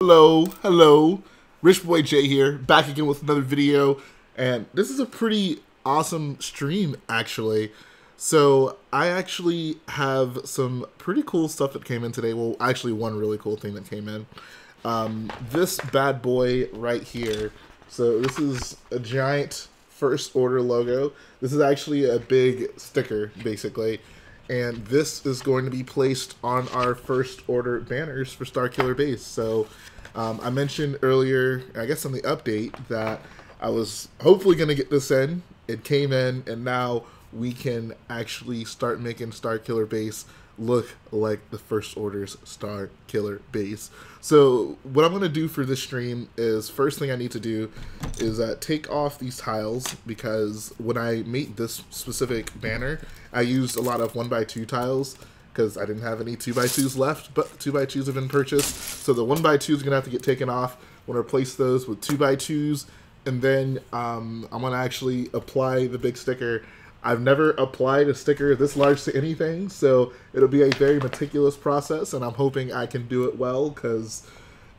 Hello, RichboyJhae here, back again with another video, and this is a pretty awesome stream, actually. So, I actually have some pretty cool stuff that came in today, well, actually one really cool thing that came in. This bad boy right here, so this is a giant First Order logo. This is actually a big sticker, basically, and this is going to be placed on our First Order banners for Starkiller Base. So I mentioned earlier, I guess on the update, that I was hopefully going to get this in. It came in, and now we can actually start making Starkiller Base look like the First Order's Starkiller Base. So what I'm going to do for this stream is, first thing I need to do is take off these tiles, because when I made this specific banner, I used a lot of 1x2 tiles because I didn't have any 2x2s left, but 2x2s have been purchased. So the 1x2s are going to have to get taken off. I'm going to replace those with 2x2s, and then I'm going to actually apply the big sticker. I've never applied a sticker this large to anything, so it'll be a very meticulous process, and I'm hoping I can do it well, because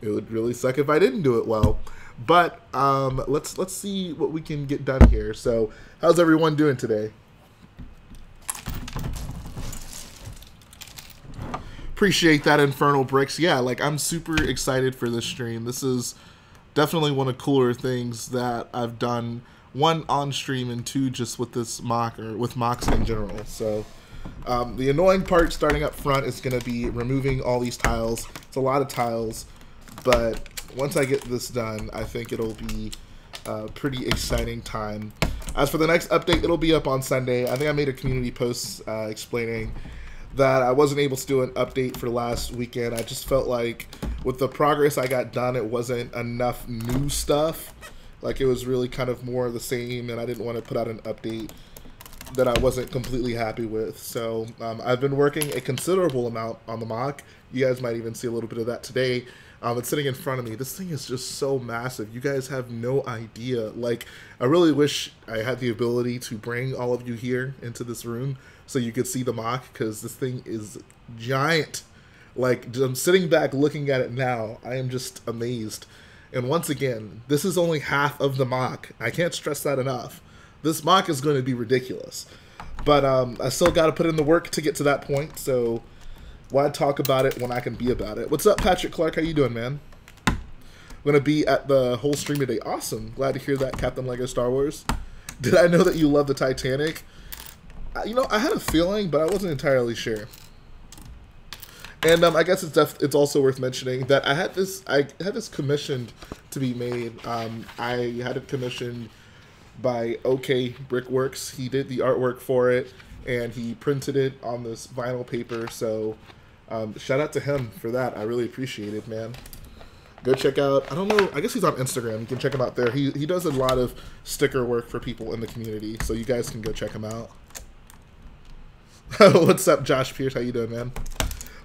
it would really suck if I didn't do it well. But let's see what we can get done here. So how's everyone doing today? Appreciate that, Infernal Bricks. Yeah, like, I'm super excited for this stream. This is definitely one of the cooler things that I've done. One, on stream, and two, just with this mock, or with mocks in general. So the annoying part starting up front is going to be removing all these tiles. It's a lot of tiles, but once I get this done, I think it'll be a pretty exciting time. As for the next update, it'll be up on Sunday. I think I made a community post explaining that I wasn't able to do an update for last weekend. I just felt like with the progress I got done, it wasn't enough new stuff. Like, it was really kind of more of the same, and I didn't want to put out an update that I wasn't completely happy with. So I've been working a considerable amount on the mock. You guys might even see a little bit of that today. It's sitting in front of me. This thing is just so massive. You guys have no idea. Like, I really wish I had the ability to bring all of you here into this room so you could see the mock, because this thing is giant. Like, I'm sitting back looking at it now. I am just amazed. And once again, this is only half of the mock. I can't stress that enough. This mock is going to be ridiculous. But I still got to put in the work to get to that point, so why talk about it when I can be about it? What's up, Patrick Clark? How you doing, man? I'm going to be at the whole stream today. Awesome. Glad to hear that, Captain Lego Star Wars. Did I know that you love the Titanic? You know, I had a feeling, but I wasn't entirely sure. And I guess it's also worth mentioning that I had this commissioned to be made. I had it commissioned by OK Brickworks. He did the artwork for it, and he printed it on this vinyl paper. So shout out to him for that. I really appreciate it, man. Go check out, I don't know, I guess he's on Instagram. You can check him out there. He does a lot of sticker work for people in the community, so you guys can go check him out. What's up, Josh Pierce? How you doing, man?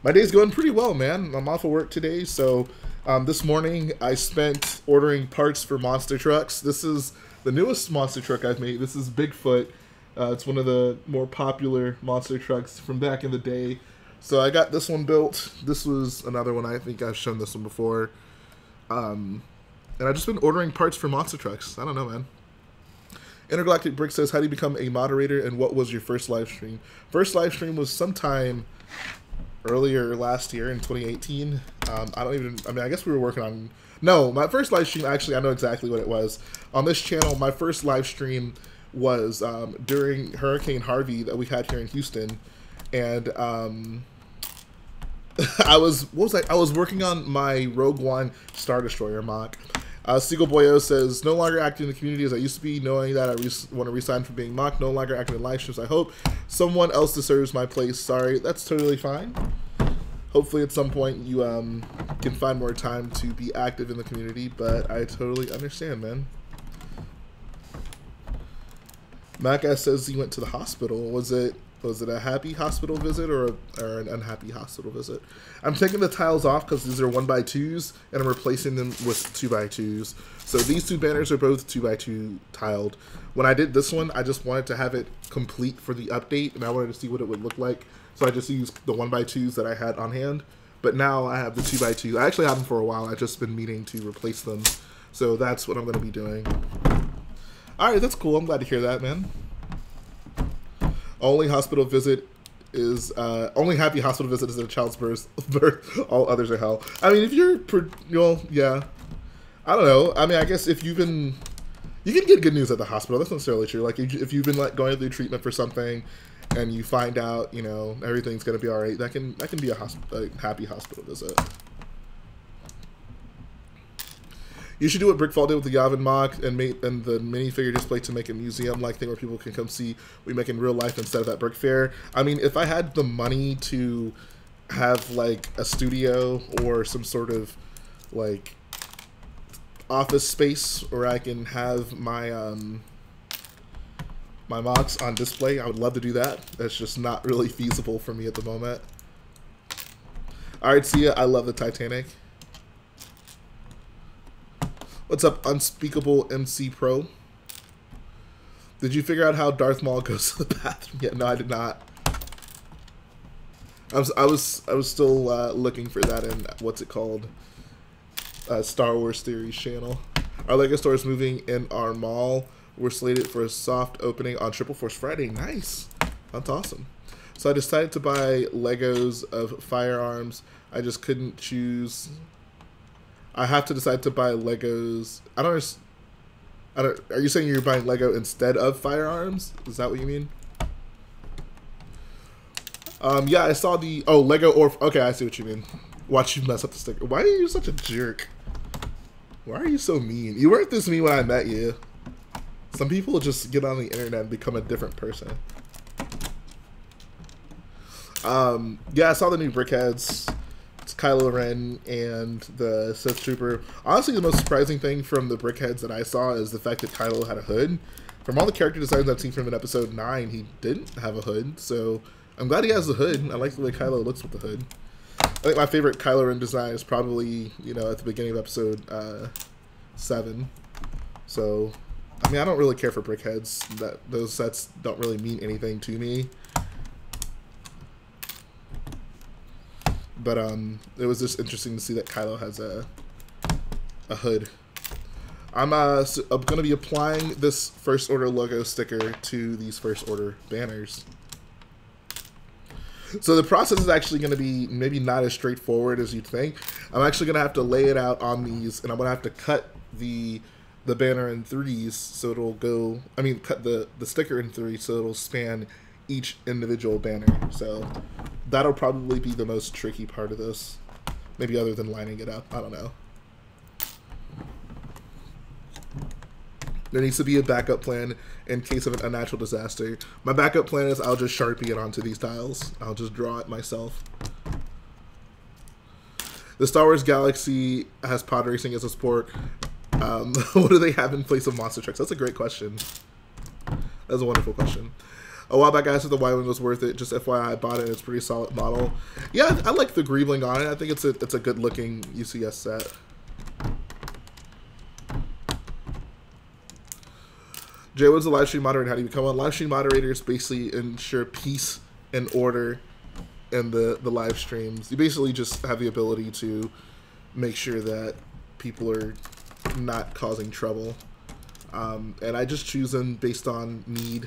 My day's going pretty well, man. I'm off of work today, so this morning I spent ordering parts for monster trucks. This is the newest monster truck I've made. This is Bigfoot. It's one of the more popular monster trucks from back in the day. So I got this one built. This was another one. I think I've shown this one before. And I've just been ordering parts for monster trucks. I don't know, man. Intergalactic Brick says, how do you become a moderator, and what was your first live stream? First live stream was sometime earlier last year in 2018. I guess we were working on, no, my first live stream, actually, I know exactly what it was. On this channel, my first live stream was during Hurricane Harvey that we had here in Houston. And I was working on my Rogue One Star Destroyer mock. Seagull Boyo says, no longer active in the community as I used to be, knowing that I want to resign from being mocked. No longer active in live streams. I hope someone else deserves my place. Sorry, that's totally fine. Hopefully at some point you can find more time to be active in the community, but I totally understand, man. Mac says he went to the hospital. Was it a happy hospital visit or an unhappy hospital visit? I'm taking the tiles off because these are 1x2s, and I'm replacing them with 2x2s. So these two banners are both 2x2 tiled. When I did this one, I just wanted to have it complete for the update, and I wanted to see what it would look like. So I just used the 1x2s that I had on hand. But now I have the 2x2. I actually had them for a while. I've just been meaning to replace them. So that's what I'm going to be doing. All right, that's cool. I'm glad to hear that, man. Only hospital visit is only happy hospital visit is at a child's birth. All others are hell. I mean, if you're, well, yeah. I don't know. I mean, I guess if you've been, you can get good news at the hospital. That's not necessarily true. Like if you've been like going through treatment for something, and you find out, you know, everything's gonna be all right. That can be a happy hospital visit. You should do what Brickworld did with the Yavin mock and the minifigure display to make a museum-like thing where people can come see what we make in real life instead of that Brick Fair. I mean, if I had the money to have, like, a studio or some sort of, like, office space where I can have my, my mocks on display, I would love to do that. That's just not really feasible for me at the moment. Alright, see ya. I love the Titanic. What's up, Unspeakable MC Pro? Did you figure out how Darth Maul goes to the bathroom yet? Yeah, no, I did not. I was still looking for that in what's it called? Star Wars Theories channel. Our Lego store is moving in our mall. We're slated for a soft opening on Triple Force Friday. Nice, that's awesome. So I decided to buy Legos of firearms. I just couldn't choose. I have to decide to buy Legos. I don't. Are you saying you're buying Lego instead of firearms? Is that what you mean? Yeah, I saw the. Oh, Lego or. Okay, I see what you mean. Watch you mess up the sticker. Why are you such a jerk? Why are you so mean? You weren't this mean when I met you. Some people just get on the internet and become a different person. Yeah, I saw the new Brickheads. It's Kylo Ren and the Sith Trooper. Honestly, the most surprising thing from the Brickheads that I saw is the fact that Kylo had a hood. From all the character designs I've seen from in Episode 9, he didn't have a hood, so I'm glad he has the hood. I like the way Kylo looks with the hood. I think my favorite Kylo Ren design is probably, you know, at the beginning of Episode 7. So, I mean, I don't really care for Brickheads. Those sets don't really mean anything to me. But it was just interesting to see that Kylo has a hood. I'm going to be applying this First Order logo sticker to these First Order banners. So the process is actually going to be maybe not as straightforward as you'd think. I'm actually going to have to lay it out on these, and I'm going to have to cut the banner in threes so it'll go, I mean, cut the sticker in three so it'll span each individual banner. So that'll probably be the most tricky part of this. Maybe other than lining it up. I don't know. There needs to be a backup plan in case of an unnatural disaster. My backup plan is I'll just Sharpie it onto these tiles. I'll just draw it myself. The Star Wars Galaxy has pod racing as a sport. What do they have in place of monster trucks? That's a great question. That's a wonderful question. A while back, I said the Y-Wing was worth it. Just FYI, I bought it. It's a pretty solid model. Yeah, I like the Greebling on it. I think it's a good-looking UCS set. Jay, what's a live stream moderator? How do you become one? Live stream moderators basically ensure peace and order in the live streams. You basically just have the ability to make sure that people are not causing trouble. And I just choose them based on need.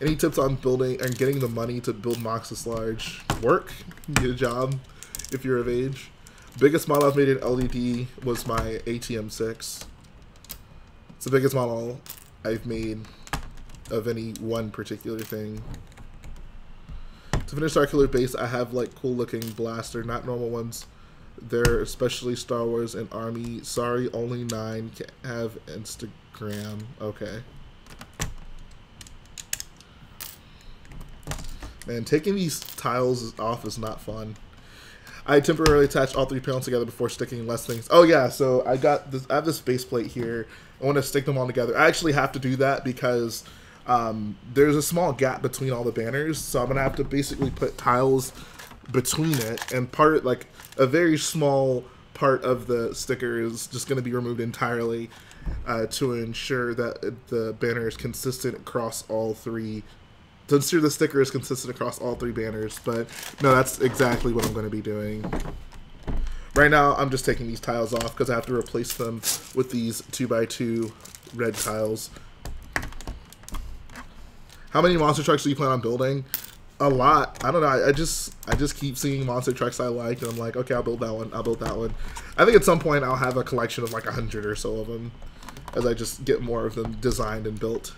Any tips on building and getting the money to build mocks this large? Work, get a job if you're of age. Biggest model I've made in LED was my ATM6. It's the biggest model I've made of any one particular thing. To finish Starkiller Base, I have like cool looking blaster, not normal ones. They're especially Star Wars and Army. Sorry, only 9 can have Instagram. Okay. Man, taking these tiles off is not fun. I temporarily attached all 3 panels together before sticking less things. Oh yeah, so I got this. I have this base plate here. I want to stick them all together. I actually have to do that because there's a small gap between all the banners, so I'm gonna have to basically put tiles between it, and part like a very small part of the sticker is just gonna be removed entirely to ensure that the banner is consistent across all 3 to ensure the sticker is consistent across all three banners, but no, that's exactly what I'm going to be doing. Right now, I'm just taking these tiles off because I have to replace them with these 2x2 red tiles. How many monster trucks do you plan on building? A lot. I don't know. I just keep seeing monster trucks I like, and I'm like, okay, I'll build that one. I'll build that one. I think at some point I'll have a collection of like 100 or so of them, as I just get more of them designed and built.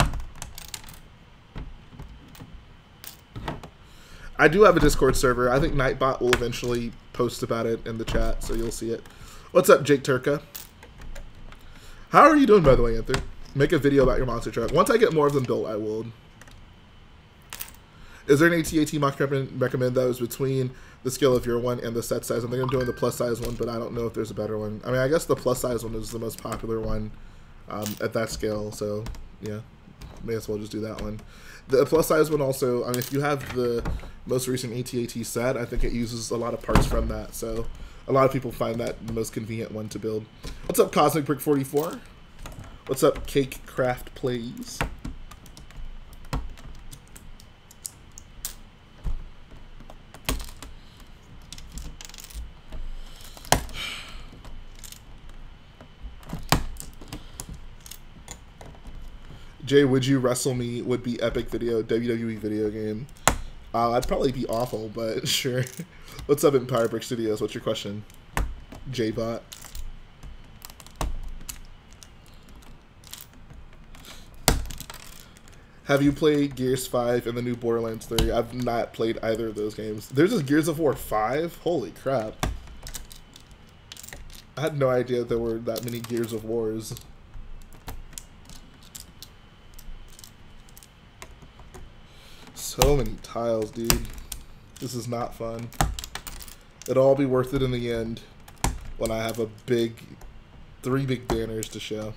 I do have a Discord server. I think Nightbot will eventually post about it in the chat, so you'll see it. What's up, Jake Turka? How are you doing, by the way, Anthony? Make a video about your monster truck. Once I get more of them built, I will. Is there an AT-AT mock recommend that was between the scale of your one and the set size? I think I'm doing the plus size one, but I don't know if there's a better one. I mean, I guess the plus size one is the most popular one at that scale, so yeah, may as well just do that one. The plus size one also, I mean, if you have the most recent AT-AT set, I think it uses a lot of parts from that, so a lot of people find that the most convenient one to build. What's up, Cosmic Brick 44? What's up, Cake Craft Plays? Jay, would you wrestle me? Would be epic video, WWE video game. I'd probably be awful, but sure. What's up, Empire Brick Studios? What's your question, J-Bot? Have you played Gears 5 and the new Borderlands 3? I've not played either of those games. There's this Gears of War 5? Holy crap. I had no idea there were that many Gears of Wars. So many tiles, dude. This is not fun. It'll all be worth it in the end when I have a big, three big banners to show.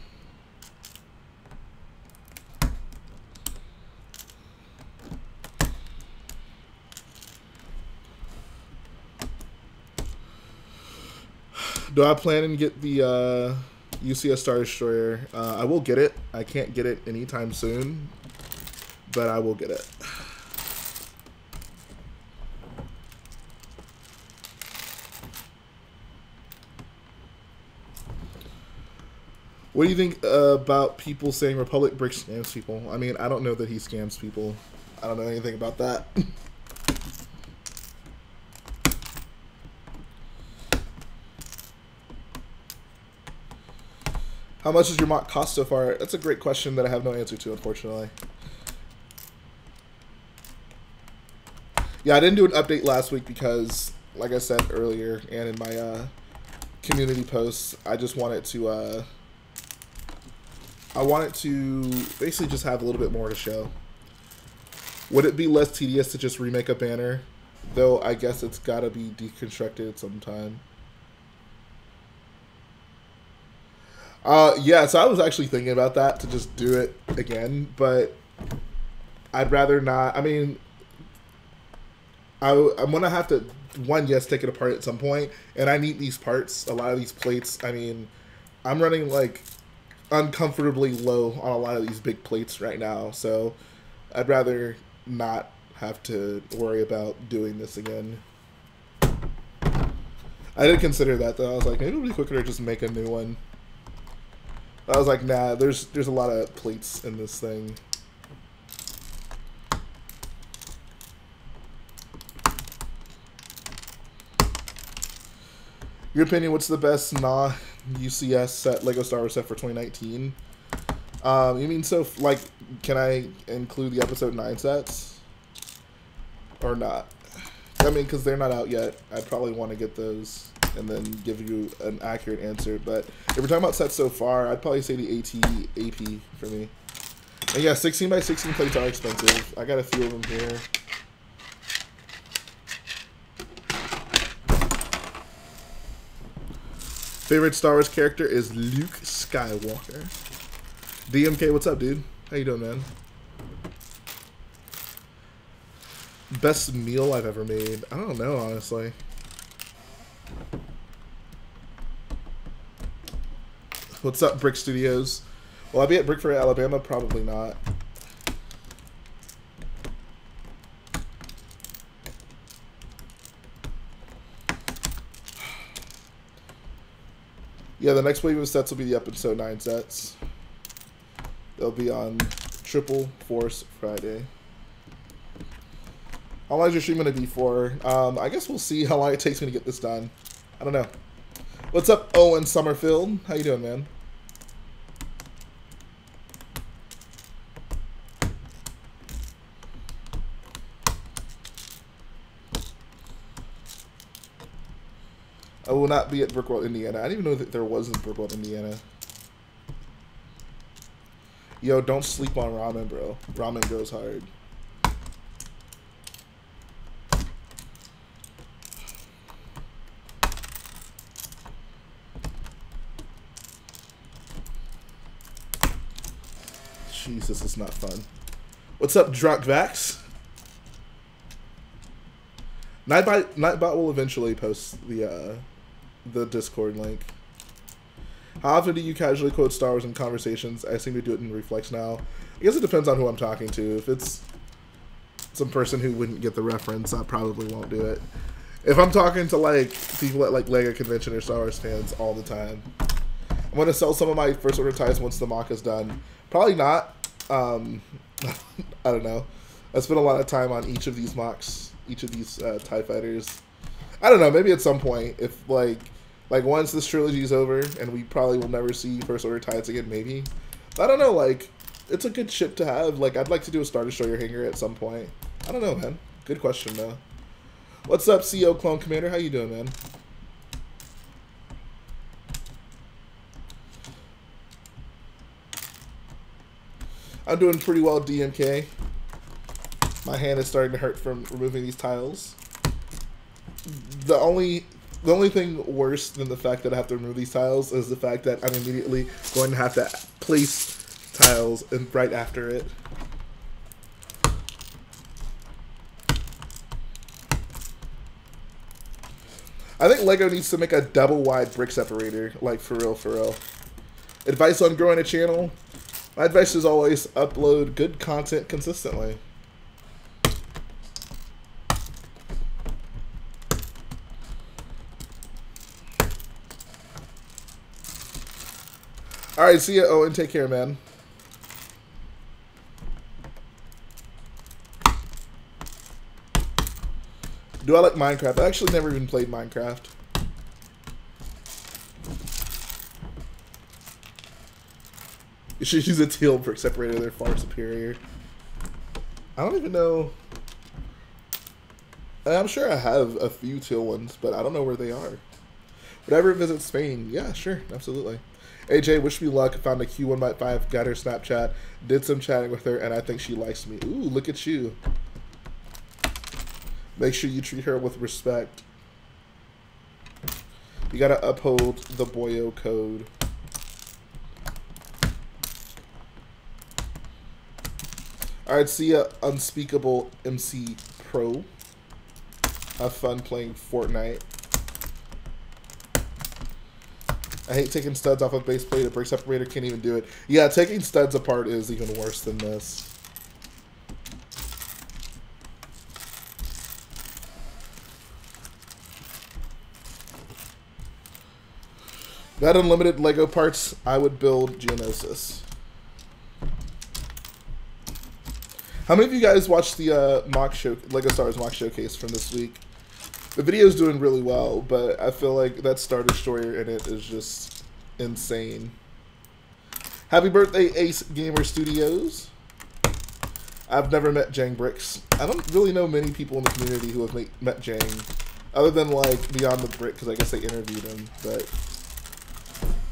Do I plan and get the UCS Star Destroyer? I will get it. I can't get it anytime soon, but I will get it. What do you think about people saying Republic Brick scams people? I mean, I don't know that he scams people. I don't know anything about that. How much does your mock cost so far? That's a great question that I have no answer to, unfortunately. Yeah, I didn't do an update last week because, like I said earlier, and in my community posts, I just wanted to... I wanted to basically just have a little bit more to show. Would it be less tedious to just remake a banner? Though I guess it's gotta be deconstructed sometime. Yeah, so I was actually thinking about that, to just do it again, but I'd rather not. I mean, I'm gonna have to, one, yes, take it apart at some point, and I need these parts, a lot of these plates. I mean, I'm running like uncomfortably low on a lot of these big plates right now, so I'd rather not have to worry about doing this again. I did consider that, though. I was like, maybe it'll be quicker to just make a new one. I was like, nah, there's a lot of plates in this thing. Your opinion, what's the best UCS set, Lego Star Wars set for 2019? You mean, so, like, can I include the Episode 9 sets? Or not? I mean, because they're not out yet. I'd probably want to get those and then give you an accurate answer. But if we're talking about sets so far, I'd probably say the AT-AP for me. And yeah, 16x16 plates are expensive. I got a few of them here. Favorite Star Wars character is Luke Skywalker. DMK, what's up, dude? How you doing, man? Best meal I've ever made. I don't know, honestly. What's up, Brick Studios? Will I be at Brickford, Alabama? Probably not. Yeah, the next wave of sets will be the Episode 9 sets. They'll be on Triple Force Friday. How long is your stream going to be for? I guess we'll see how long it takes me to get this done. I don't know. What's up, Owen Summerfield? How you doing, man? I will not be at Brickworld, Indiana. I didn't even know that there was in Brickworld, Indiana. Yo, don't sleep on ramen, bro. Ramen goes hard. Jesus, it's not fun. What's up, Drunk Vax? Nightbot will eventually post the Discord link. How often do you casually quote Star Wars in conversations? I seem to do it in reflex now. I guess it depends on who I'm talking to. If it's some person who wouldn't get the reference, I probably won't do it. If I'm talking to like people at like LEGO convention or Star Wars fans all the time, I'm gonna sell some of my First Order ties once the mock is done. Probably not. I don't know. I spent a lot of time on each of these mocks, each of these TIE fighters. I don't know, maybe at some point, if like once this trilogy is over and we probably will never see First Order TIEs again, maybe. But I don't know, like, it's a good ship to have. Like, I'd like to do a Star Destroyer hanger at some point. I don't know, man. Good question, though. What's up, CO Clone Commander? How you doing, man? I'm doing pretty well, DMK. My hand is starting to hurt from removing these tiles. The only thing worse than the fact that I have to remove these tiles is the fact that I'm immediately going to have to place tiles in right after it. I think LEGO needs to make a double wide brick separator, like for real, for real. Advice on growing a channel? My advice is always upload good content consistently. All right, see ya, Owen. Take care, man. Do I like Minecraft? I actually never even played Minecraft. You should use a teal brick separator. They're far superior. I don't even know. I'm sure I have a few teal ones, but I don't know where they are. Would I ever visit Spain? Yeah, sure. Absolutely. AJ, wish me luck. Found a Q1.5, got her Snapchat, did some chatting with her, and I think she likes me. Ooh, look at you. Make sure you treat her with respect. You gotta uphold the boyo code. Alright, see ya, Unspeakable MC Pro. Have fun playing Fortnite. I hate taking studs off a base plate. A brick separator can't even do it. Yeah, taking studs apart is even worse than this. That unlimited LEGO parts, I would build Geonosis. How many of you guys watched the mock show, LEGO Star Wars mock showcase from this week? The video's doing really well, but I feel like that Star Destroyer in it is just insane. Happy birthday, Ace Gamer Studios. I've never met Jang Bricks. I don't really know many people in the community who have met Jang, other than like Beyond the Brick, because I guess they interviewed him, but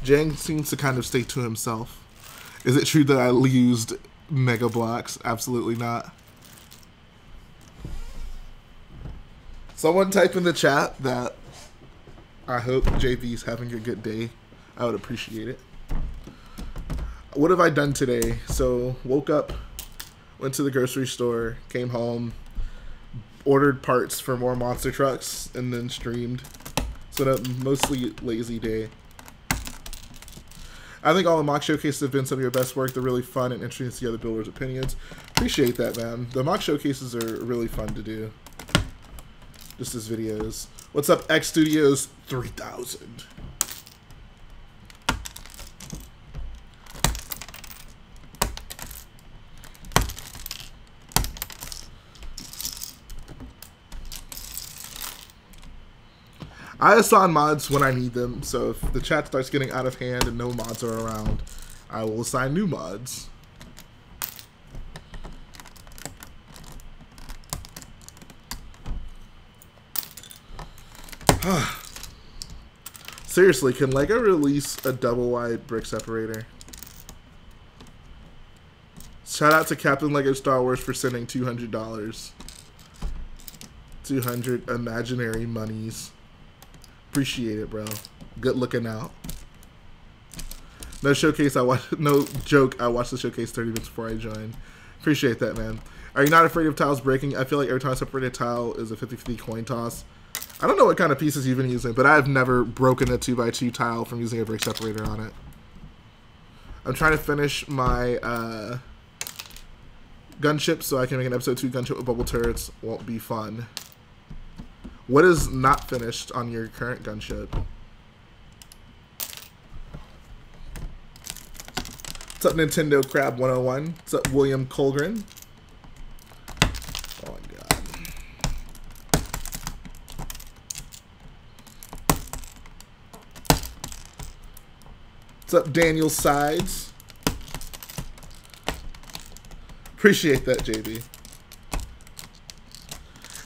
Jang seems to kind of stay to himself. Is it true that I used Mega Blocks? Absolutely not. Someone type in the chat that I hope JB's having a good day. I would appreciate it. What have I done today? So, woke up, went to the grocery store, came home, ordered parts for more monster trucks, and then streamed. So, a mostly lazy day. I think all the mock showcases have been some of your best work. They're really fun and interesting to see other builders' opinions. Appreciate that, man. The mock showcases are really fun to do. Just as videos. What's up, X Studios 3000? I assign mods when I need them, so if the chat starts getting out of hand and no mods are around, I will assign new mods. Seriously, can LEGO release a double-wide brick separator? Shout out to Captain LEGO Star Wars for sending $200. 200 imaginary monies. Appreciate it, bro. Good looking out. No showcase. No joke. I watched the showcase 30 minutes before I joined. Appreciate that, man. Are you not afraid of tiles breaking? I feel like every time I separate a tile is a 50-50 coin toss. I don't know what kind of pieces you've been using, but I've never broken a 2x2 tile from using a brick separator on it. I'm trying to finish my gunship so I can make an episode 2 gunship with bubble turrets. Won't be fun. What is not finished on your current gunship? What's up, Nintendo Crab 101? What's up, William Colgren? Oh, my God. What's up, Daniel Sides? Appreciate that, JB.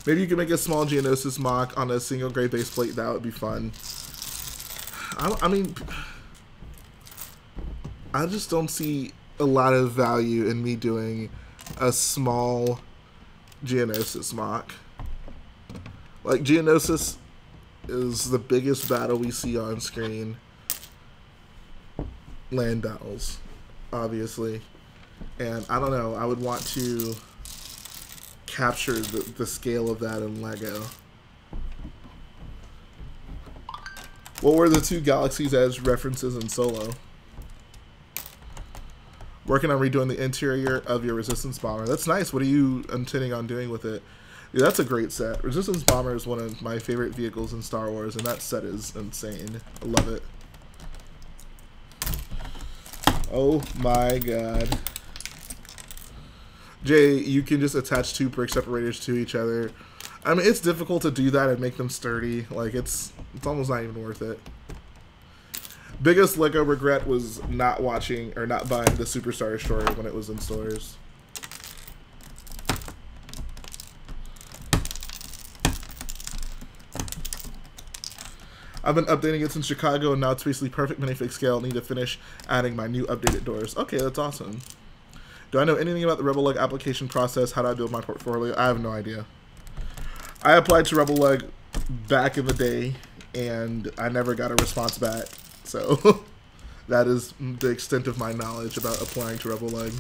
Maybe you can make a small Geonosis mock on a single gray base plate. That would be fun. I mean, I just don't see a lot of value in me doing a small Geonosis mock. Like, Geonosis is the biggest battle we see on screen. Land battles, obviously. And I don't know, I would want to capture the scale of that in LEGO. What were the two Galaxy's Edge references in Solo? Working on redoing the interior of your Resistance Bomber. That's nice. What are you intending on doing with it? Yeah, that's a great set. Resistance Bomber is one of my favorite vehicles in Star Wars, and that set is insane. I love it. Oh my God. Jay, you can just attach two brick separators to each other. I mean, it's difficult to do that and make them sturdy. Like, it's almost not even worth it. Biggest LEGO regret was not watching or not buying the Superstar Destroyer when it was in stores. I've been updating it since Chicago, and now it's basically perfect minifig scale. Need to finish adding my new updated doors. Okay, that's awesome. Do I know anything about the Rebel Lug application process? How do I build my portfolio? I have no idea. I applied to Rebel Lug back in the day, and I never got a response back. So that is the extent of my knowledge about applying to Rebel Lug.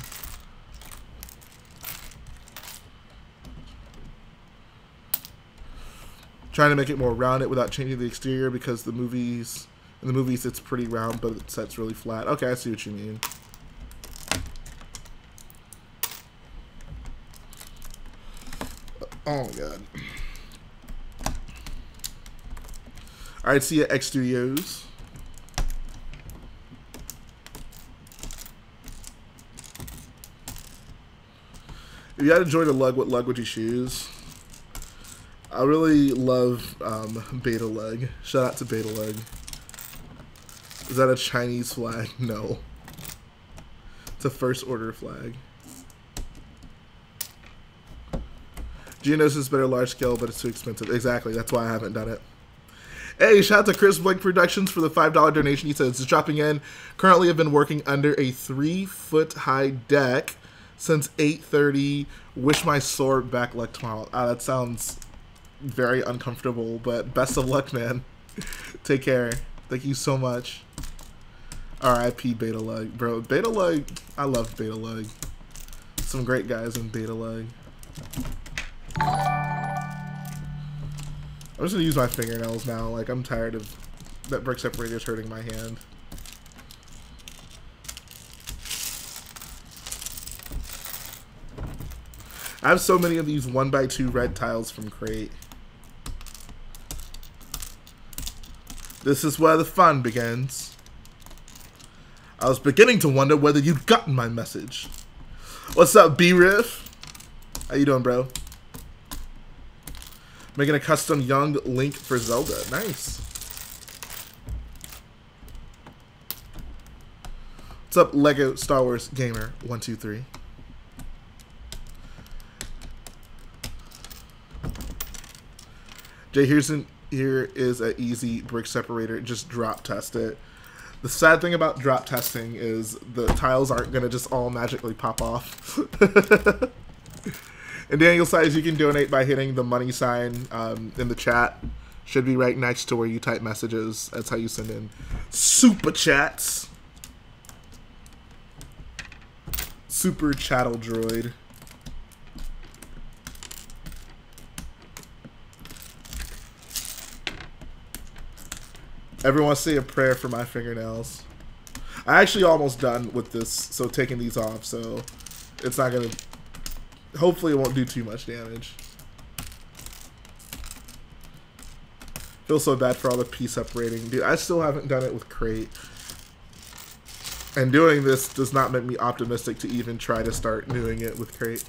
Trying to make it more rounded without changing the exterior because in the movies it's pretty round, but the set's really flat. Okay, I see what you mean. Oh my God. Alright, see ya, X Studios. If you had to join a lug, what lug would you choose? I really love Beta Lug. Shout out to Beta Lug. Is that a Chinese flag? No. It's a First Order flag. Geonosis is better large scale, but it's too expensive. Exactly. That's why I haven't done it. Hey, shout out to Chris Blake Productions for the $5 donation. He says, just dropping in. Currently have been working under a 3-foot high deck since 8:30. Wish my sore back luck tomorrow. Ah, that sounds very uncomfortable, but best of luck, man. Take care. Thank you so much. RIP Beta Lug. Bro, Beta Lug. I love Beta Lug. Some great guys in Beta Lug. I'm just gonna use my fingernails now. Like, I'm tired of that brick separator's hurting my hand. I have so many of these 1x2 red tiles from Crait. This is where the fun begins. I was beginning to wonder whether you'd gotten my message. What's up, B-Riff? How you doing, bro? Making a custom young Link for Zelda. Nice. What's up, Lego Star Wars Gamer 123? Jay Houston, here is an easy brick separator. Just drop test it. The sad thing about drop testing is the tiles aren't going to just all magically pop off. And Daniel says you can donate by hitting the money sign in the chat. Should be right next to where you type messages. That's how you send in super chats. Super Chattel Droid. Everyone say a prayer for my fingernails. I actually almost done with this, so taking these off, so it's not gonna, hopefully it won't do too much damage. Feel so bad for all the piece separating. Dude, I still haven't done it with Crait. And doing this does not make me optimistic to even try to start doing it with Crait.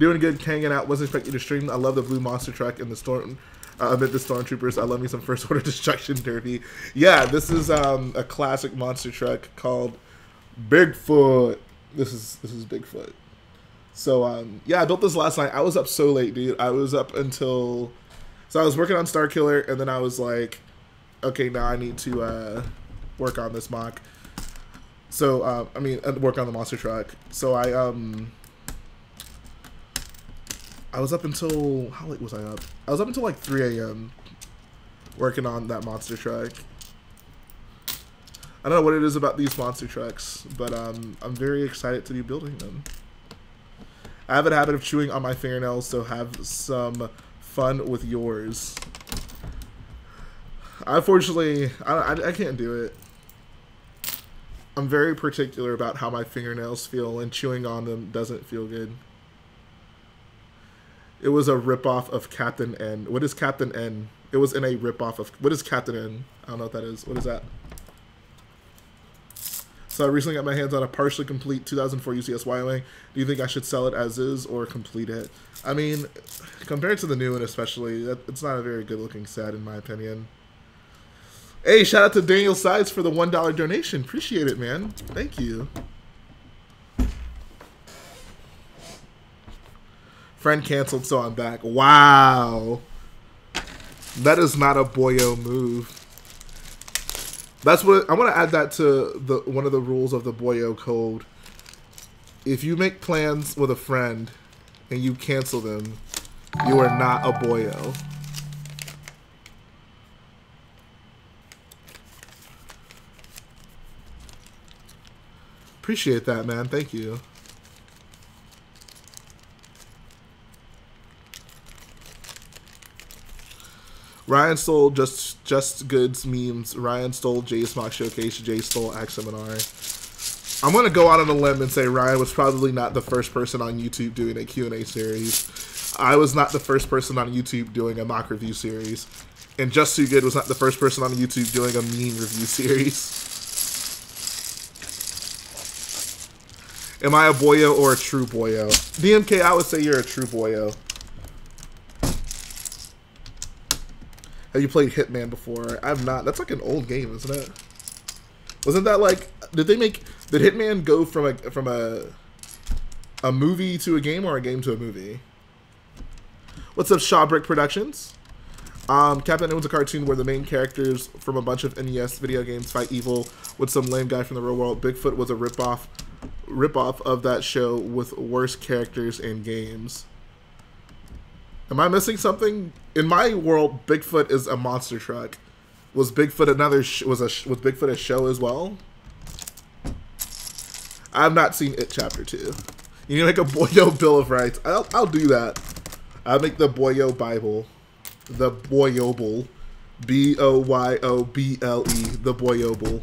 Doing good, hanging out, wasn't expecting to stream. I love the blue monster truck and the storm. Amid the Stormtroopers, I love me some First Order Destruction Derby. Yeah, this is a classic monster truck called Bigfoot. This is Bigfoot. So yeah, I built this last night. I was up so late, dude. I was up until, so I was working on Starkiller, and then I was like, okay, now I need to work on this mock. So I mean, work on the monster truck. So I was up until, how late was I up? I was up until like 3 a.m. working on that monster truck. I don't know what it is about these monster trucks, but I'm very excited to be building them. I have a habit of chewing on my fingernails, so have some fun with yours. Unfortunately, I can't do it. I'm very particular about how my fingernails feel, and chewing on them doesn't feel good. It was a ripoff of Captain N. What is Captain N? It was in a ripoff of... What is Captain N? I don't know what that is. What is that? So I recently got my hands on a partially complete 2004 UCS Y-Wing. Do you think I should sell it as is or complete it? I mean, compared to the new one especially, it's not a very good looking set in my opinion. Hey, shout out to Daniel Sides for the $1 donation. Appreciate it, man. Thank you. Friend canceled, so I'm back. Wow. That is not a boyo move. That's what I want to add that to the one of the rules of the boyo code. If you make plans with a friend and you cancel them, you are not a boyo. Appreciate that, man. Thank you. Ryan stole just goods memes. Ryan stole Jay's mock showcase. Jay stole XMNR. I'm gonna go out on a limb and say Ryan was probably not the first person on YouTube doing a Q&A series. I was not the first person on YouTube doing a mock review series, and Just Too Good was not the first person on YouTube doing a meme review series. Am I a boyo or a true boyo? DMK, I would say you're a true boyo. Have you played Hitman before? I've not. That's like an old game, isn't it? Wasn't that like? Did Hitman go from a movie to a game, or a game to a movie? What's up, Shawbrick Productions? Captain N was a cartoon where the main characters from a bunch of NES video games fight evil with some lame guy from the real world. Bigfoot was a ripoff of that show with worse characters and games. Am I missing something? In my world, Bigfoot is a monster truck. Was Bigfoot another? Was Bigfoot a show as well? I have not seen It Chapter 2. You need to make a boyo Bill of Rights. I'll do that. I'll make the boyo Bible, the boyoble, B-O-Y-O-B-L-E, the boyoble.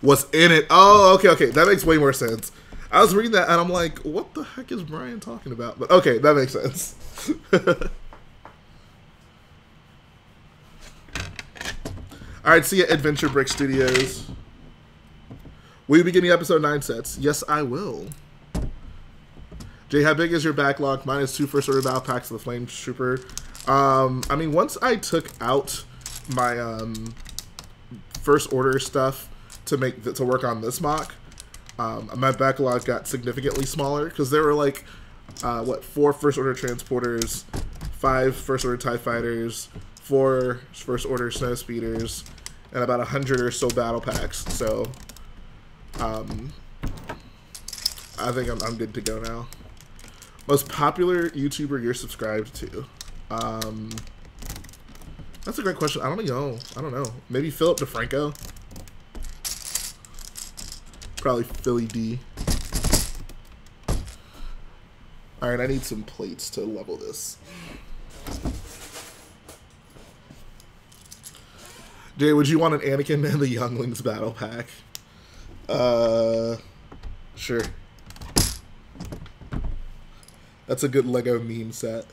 What's in it? Oh, okay. That makes way more sense. I was reading that and I'm like, what the heck is Brian talking about? But okay, that makes sense. Alright, see ya, Adventure Brick Studios. Will you be getting episode 9 sets? Yes, I will. Jay, how big is your backlog? Mine is 2 First Order Battle Packs of the Flame Trooper. I mean, once I took out my First Order stuff to work on this mock, my backlog got significantly smaller because there were like what, 4 First Order Transporters, 5 First Order TIE Fighters, 4 First Order Snowspeeders, and about 100 or so battle packs. So I think I'm good to go now. Most popular YouTuber you're subscribed to? That's a great question. I don't know. Maybe Philip DeFranco. Probably Philly D. Alright, I need some plates to level this. Jay, would you want an Anakin and the Younglings battle pack? Sure. That's a good Lego meme set.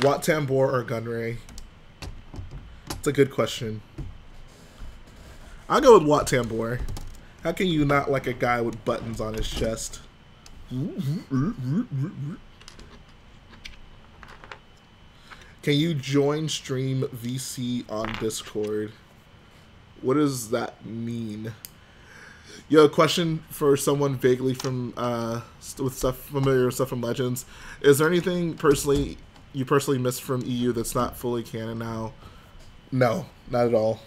Wat Tambor or Gunray? That's a good question. I'll go with Wat Tambor. How can you not like a guy with buttons on his chest? Can you join stream VC on Discord? What does that mean? Yo, question for someone vaguely from familiar with stuff from Legends. Is there anything you personally missed from EU that's not fully canon now? No, not at all.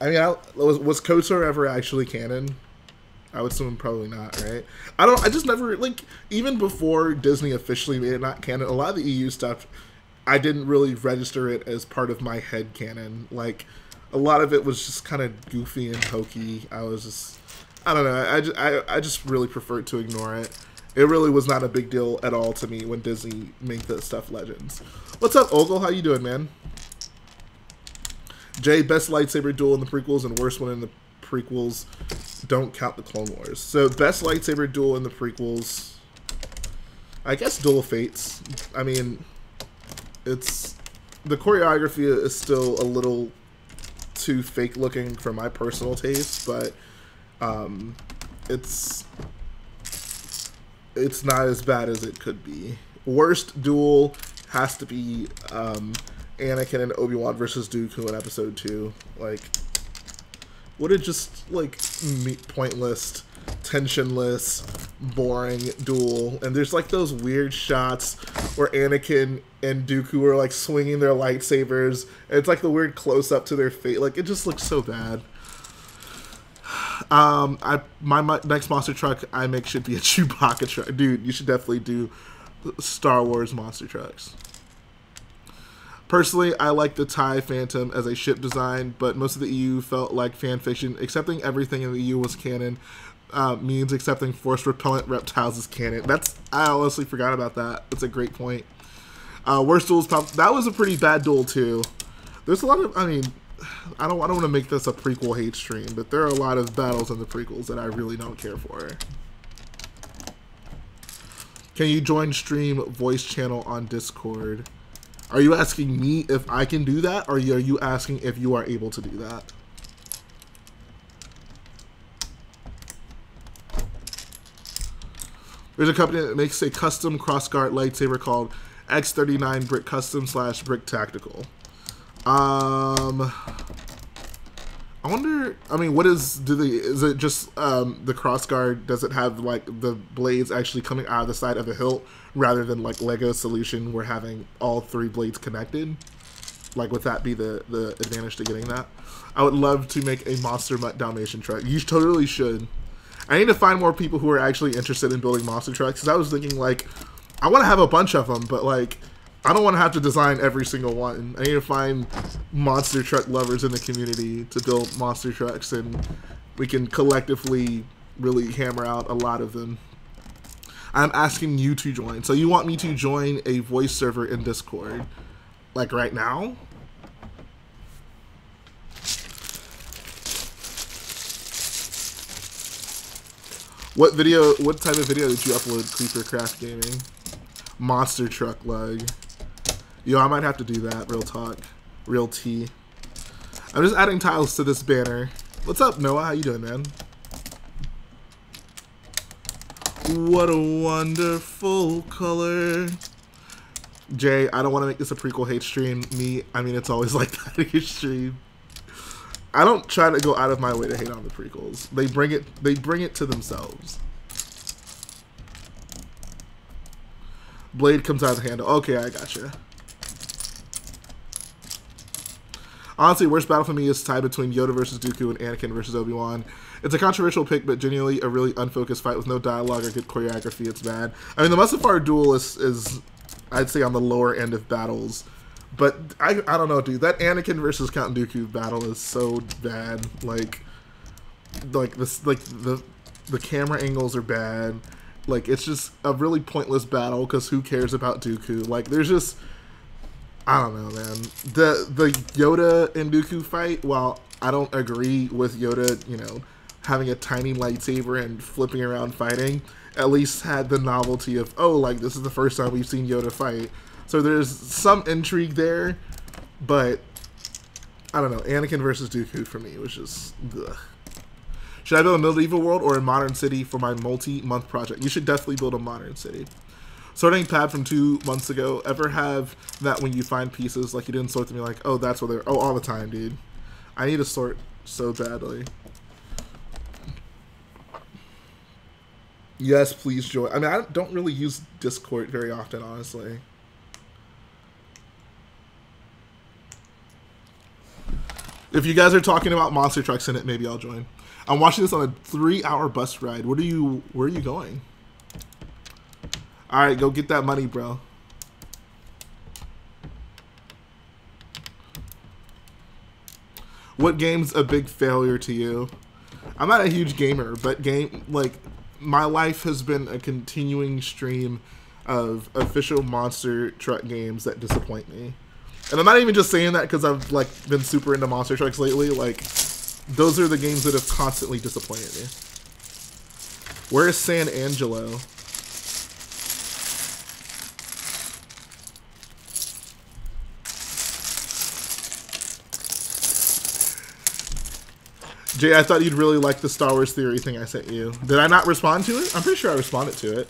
I mean, was KOTOR ever actually canon? I would assume probably not, right? I just never, like, even before Disney officially made it not canon, a lot of the EU stuff, I didn't really register it as part of my head canon. Like, a lot of it was just kind of goofy and hokey. I don't know. I just really preferred to ignore it. It really was not a big deal at all to me when Disney made that stuff Legends. What's up, Ogle? How you doing, man? Jay, best lightsaber duel in the prequels and worst one in the prequels. Don't count the Clone Wars. So, best lightsaber duel in the prequels. I guess Duel of Fates. I mean, it's... The choreography is still a little too fake-looking for my personal taste, but it's not as bad as it could be. Worst duel has to be Anakin and Obi-Wan versus Dooku in Episode 2. Like, what a just, like, pointless, tensionless, boring duel. And there's, like, those weird shots where Anakin and Dooku are, like, swinging their lightsabers. And it's, like, the weird close-up to their face. Like, it just looks so bad. My next monster truck I make should be a Chewbacca truck. Dude, you should definitely do Star Wars monster trucks. Personally, I like the TIE Phantom as a ship design, but most of the EU felt like fan fiction. Accepting everything in the EU was canon means accepting force repellent reptiles is canon. I honestly forgot about that. That's a great point. Worst duels, that was a pretty bad duel too. There's a lot of, I don't want to make this a prequel hate stream, but there are a lot of battles in the prequels that I really don't care for. Can you join stream voice channel on Discord? Are you asking me if I can do that, or are you asking if you are able to do that? There's a company that makes a custom crossguard lightsaber called X39 Brick Custom / Brick Tactical. I wonder, what is, is it just, the crossguard, does it have, like, the blades actually coming out of the side of the hilt, rather than, like, Lego Solution, we're having all 3 blades connected? Like, would that be the advantage to getting that? I would love to make a Monster Mutt Dalmatian truck. You totally should. I need to find more people who are actually interested in building monster trucks, because I was thinking, like, I want to have a bunch of them, but, like, I don't want to have to design every single one. I need to find monster truck lovers in the community to build monster trucks, and we can collectively really hammer out a lot of them. I'm asking you to join. So you want me to join a voice server in Discord? Like right now? What type of video did you upload, Creeper Craft Gaming? Monster truck lug. Yo, I might have to do that, real talk. Real tea. I'm just adding tiles to this banner. What's up, Noah? How you doing, man? What a wonderful color. Jay, I don't want to make this a prequel hate stream. I mean, it's always like that in your stream. I don't try to go out of my way to hate on the prequels. They bring it to themselves. Blade comes out of the handle. Okay, I gotcha. Honestly, worst battle for me is tied between Yoda versus Dooku and Anakin versus Obi-Wan. It's a controversial pick, but genuinely a really unfocused fight with no dialogue or good choreography. It's bad. I mean, the Mustafar duel is I'd say, on the lower end of battles. But I don't know, dude. That Anakin versus Count Dooku battle is so bad. Like the camera angles are bad. Like, it's just a really pointless battle because who cares about Dooku? Like, there's just, I don't know, man. The Yoda and Dooku fight, while I don't agree with Yoda, you know, having a tiny lightsaber and flipping around fighting, at least had the novelty of, oh, like, this is the first time we've seen Yoda fight. So there's some intrigue there, but I don't know. Anakin versus Dooku for me was just, ugh. Should I build a medieval world or a modern city for my multi-month project? You should definitely build a modern city. Sorting pad from 2 months ago. Ever have that when you find pieces, like you didn't sort them, you're like, oh, that's what they're, oh, all the time, dude. I need to sort so badly. Yes, please, Joy. I mean, I don't really use Discord very often, honestly. If you guys are talking about monster trucks in it, maybe I'll join. I'm watching this on a 3-hour bus ride. Where are you going? All right, go get that money, bro. What game's a big failure to you? I'm not a huge gamer, but my life has been a continuing stream of official monster truck games that disappoint me. And I'm not even just saying that because I've, like, been super into monster trucks lately. Like, those are the games that have constantly disappointed me. Where is San Angelo? Jay, I thought you'd really like the Star Wars theory thing I sent you. Did I not respond to it? I'm pretty sure I responded to it.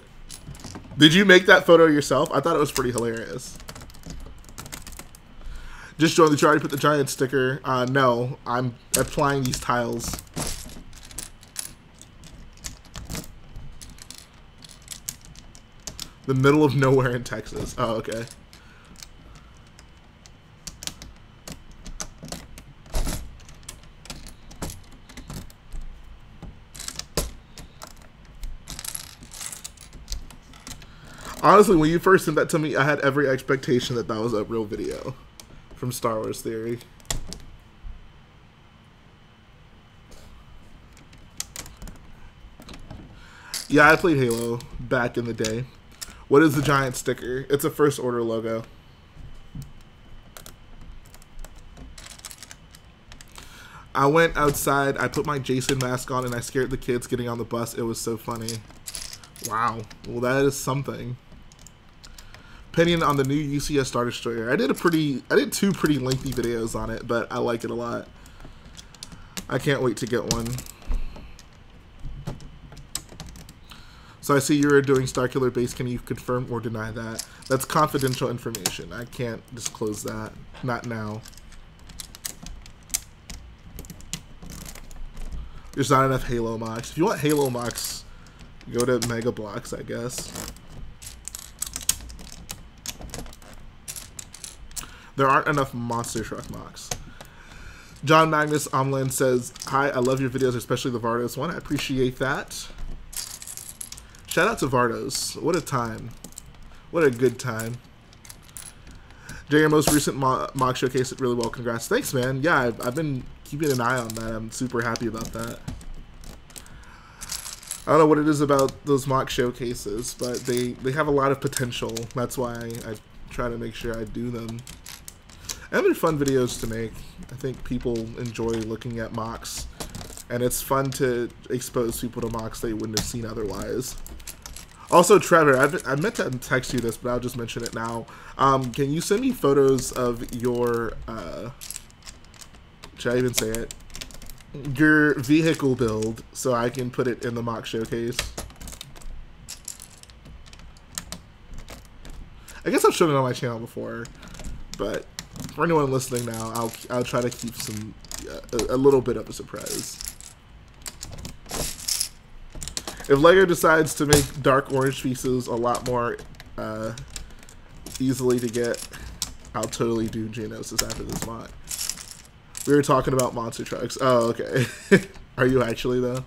Did you make that photo yourself? I thought it was pretty hilarious. Just joined the chart. You put the giant sticker. No, I'm applying these tiles. The middle of nowhere in Texas. Oh, okay. Honestly, when you first sent that to me, I had every expectation that that was a real video. From Star Wars Theory. Yeah, I played Halo back in the day. What is the giant sticker? It's a First Order logo. I went outside, I put my Jason mask on, and I scared the kids getting on the bus. It was so funny. Wow. Well, that is something. Opinion on the new UCS Star Destroyer. I did two pretty lengthy videos on it, but I like it a lot. I can't wait to get one. So I see you're doing Starkiller Base. Can you confirm or deny that? That's confidential information. I can't disclose that. Not now. There's not enough Halo mocks. If you want Halo mocks, go to Mega Blocks, I guess. There aren't enough monster truck mocks. John Magnus Omlin says, hi, I love your videos, especially the Varidos one. I appreciate that. Shout out to Varidos. What a time. What a good time. Jay, your most recent mock showcase it really well. Congrats. Thanks, man. Yeah, I've been keeping an eye on that. I'm super happy about that. I don't know what it is about those mock showcases, but they have a lot of potential. That's why I try to make sure I do them. And they're fun videos to make. I think people enjoy looking at mocks, and it's fun to expose people to mocks they wouldn't have seen otherwise. Also, Trevor, I meant to text you this, but I'll just mention it now. Can you send me photos of your, should I even say it? Your vehicle build, so I can put it in the mock showcase. I guess I've shown it on my channel before, but for anyone listening now, I'll try to keep some a little bit of a surprise. If LEGO decides to make dark orange pieces a lot more easily to get, I'll totally do Geonosis after this mod. We were talking about monster trucks. Oh, okay. Are you actually, though?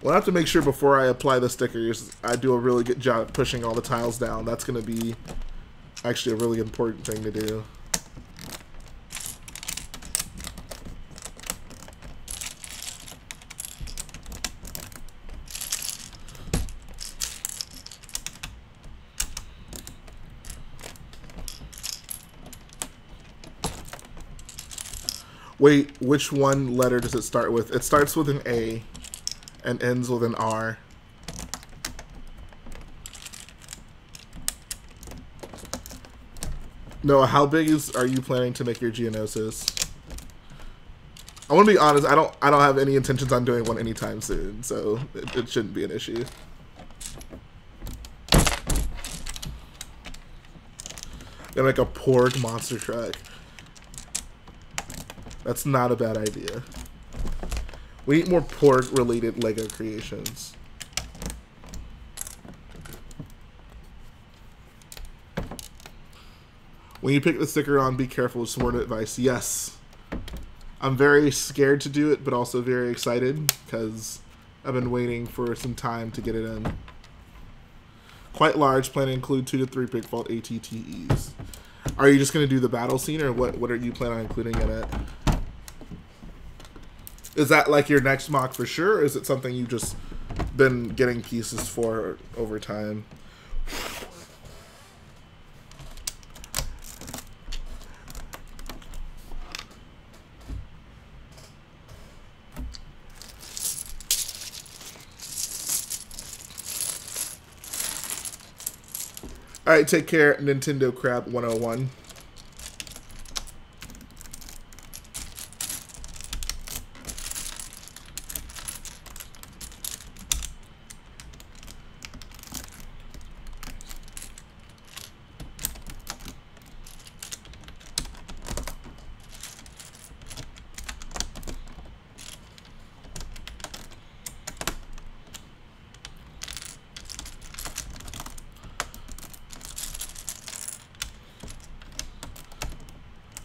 Well, I have to make sure before I apply the stickers, I do a really good job pushing all the tiles down. That's going to be actually a really important thing to do. Wait, which one letter does it start with? It starts with an A and ends with an R. Noah, how big are you planning to make your Geonosis? I want to be honest, I don't have any intentions on doing one anytime soon, so it shouldn't be an issue. I'm gonna make a porg monster truck. That's not a bad idea. We need more pork-related LEGO creations. When you pick the sticker on, be careful with sword advice. Yes. I'm very scared to do it, but also very excited, because I've been waiting for some time to get it in. Quite large, plan to include 2 to 3 Brickworld AT-ATs. Are you just going to do the battle scene, or what are you planning on including in it? Is that like your next mock for sure, or is it something you've just been getting pieces for over time? Alright, take care, Nintendo Crab 101.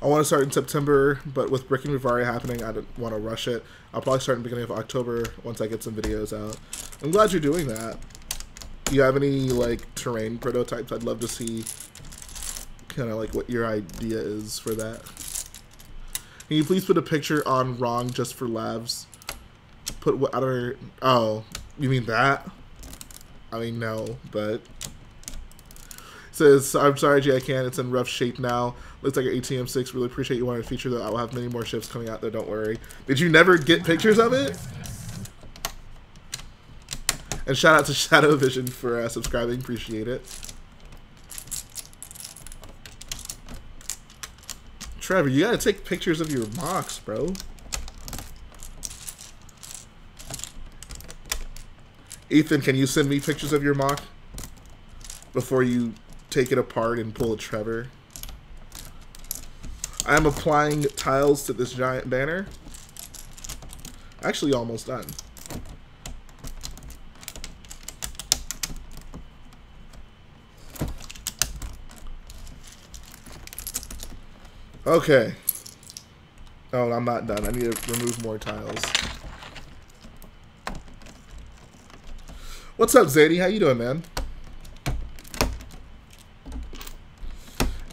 I want to start in September, but with Brick and Rivari happening, I don't want to rush it. I'll probably start in the beginning of October once I get some videos out. I'm glad you're doing that. Do you have any, like, terrain prototypes? I'd love to see kind of, like, what your idea is for that. Can you please put a picture on wrong just for laughs? Put what other... Oh, you mean that? I mean, no, but... Says, I'm sorry, Jay, I can't. It's in rough shape now. Looks like an ATM6. Really appreciate you wanting to feature that. I will have many more ships coming out there. Don't worry. Did you never get pictures of it? And shout out to Shadow Vision for subscribing. Appreciate it. Trevor, you gotta take pictures of your mocks, bro. Ethan, can you send me pictures of your mock before you take it apart and pull a Trevor? I am applying tiles to this giant banner. Actually almost done. Okay. Oh, I'm not done. I need to remove more tiles. What's up, Zadie? How you doing, man?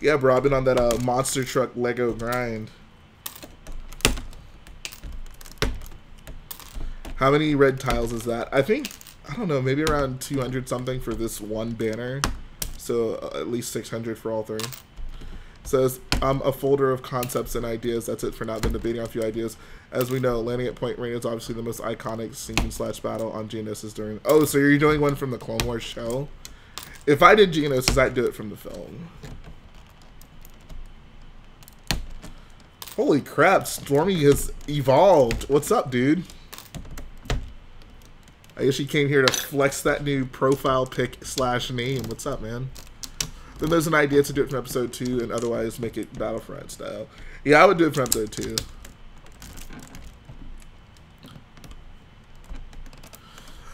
Yeah, bro, I've been on that monster truck LEGO grind. How many red tiles is that? I think, I don't know, maybe around 200 something for this one banner. So at least 600 for all three. Says, I'm a folder of concepts and ideas. That's it for now. I've been debating on a few ideas. As we know, landing at Point Rain is obviously the most iconic scene / battle on Geonosis during... Oh, so you're doing one from the Clone Wars show? If I did Geonosis, I'd do it from the film. Holy crap, Stormy has evolved. What's up, dude? I guess she came here to flex that new profile pic slash name. What's up, man? Then there's an idea to do it from episode 2 and otherwise make it Battlefront style. Yeah, I would do it from episode 2.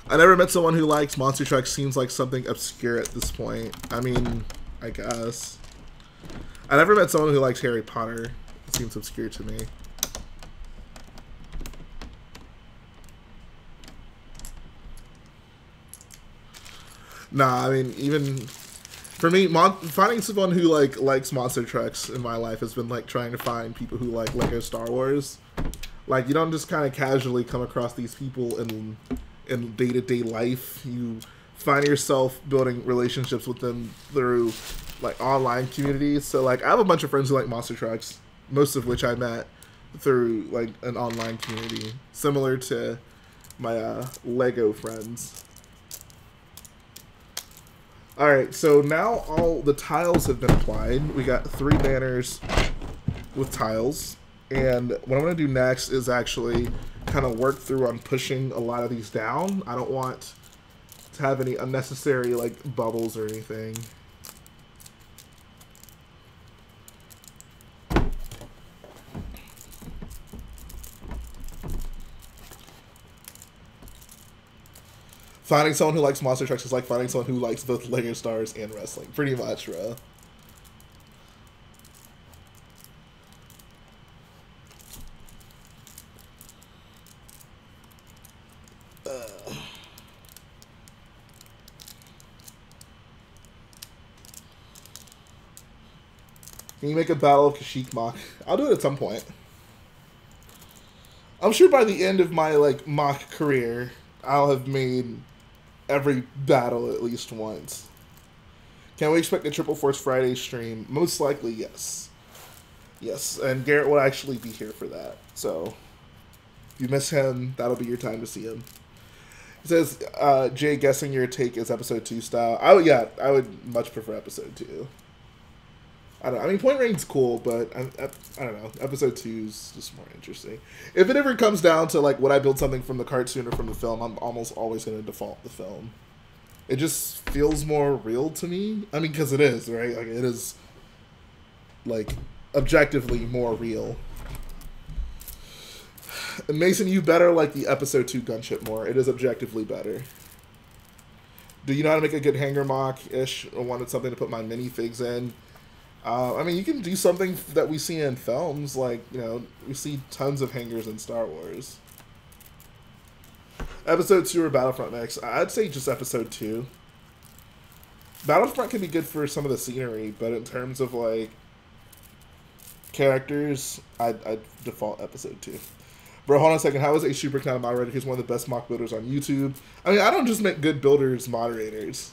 I never met someone who likes monster trucks. Seems like something obscure at this point. I mean, I guess. I never met someone who likes Harry Potter. It seems obscure to me. Nah, I mean, even for me, finding someone who likes monster trucks in my life has been like trying to find people who like Lego Star Wars. Like, you don't just kind of casually come across these people and. In day-to-day life, you find yourself building relationships with them through like online communities. So like, I have a bunch of friends who like monster trucks, most of which I met through like an online community, similar to my Lego friends. All right, so now all the tiles have been applied. We got 3 banners with tiles, and what I'm gonna do next is actually kind of work through on pushing a lot of these down. I don't want to have any unnecessary like bubbles or anything. Finding someone who likes monster trucks is like finding someone who likes both Lego Star Wars and wrestling. Pretty much, bro. Can you make a Battle of Kashyyyk mock? I'll do it at some point. I'm sure by the end of my like mock career, I'll have made every battle at least once. Can we expect a Triple Force Friday stream? Most likely, yes. Yes, and Garrett will actually be here for that. So if you miss him, that'll be your time to see him. It says, Jay, guessing your take is episode 2 style. I would much prefer episode 2. I mean, Point Rain's cool, but I don't know. Episode 2 is just more interesting. If it ever comes down to, like, would I build something from the cartoon or from the film, I'm almost always going to default the film. It just feels more real to me. I mean, because it is, right? Like, it is, like, objectively more real. And Mason, you better like the episode 2 gunship more. It is objectively better. Do you know how to make a good hanger mock-ish? I wanted something to put my minifigs in. I mean, you can do something that we see in films, like, you know, we see tons of hangers in Star Wars. Episode 2 or Battlefront next? I'd say just episode 2. Battlefront can be good for some of the scenery, but in terms of, like, characters, I'd default episode 2. Bro, hold on a second. How is a super kind of moderator? He's one of the best mock builders on YouTube. I mean, I don't just make good builders moderators.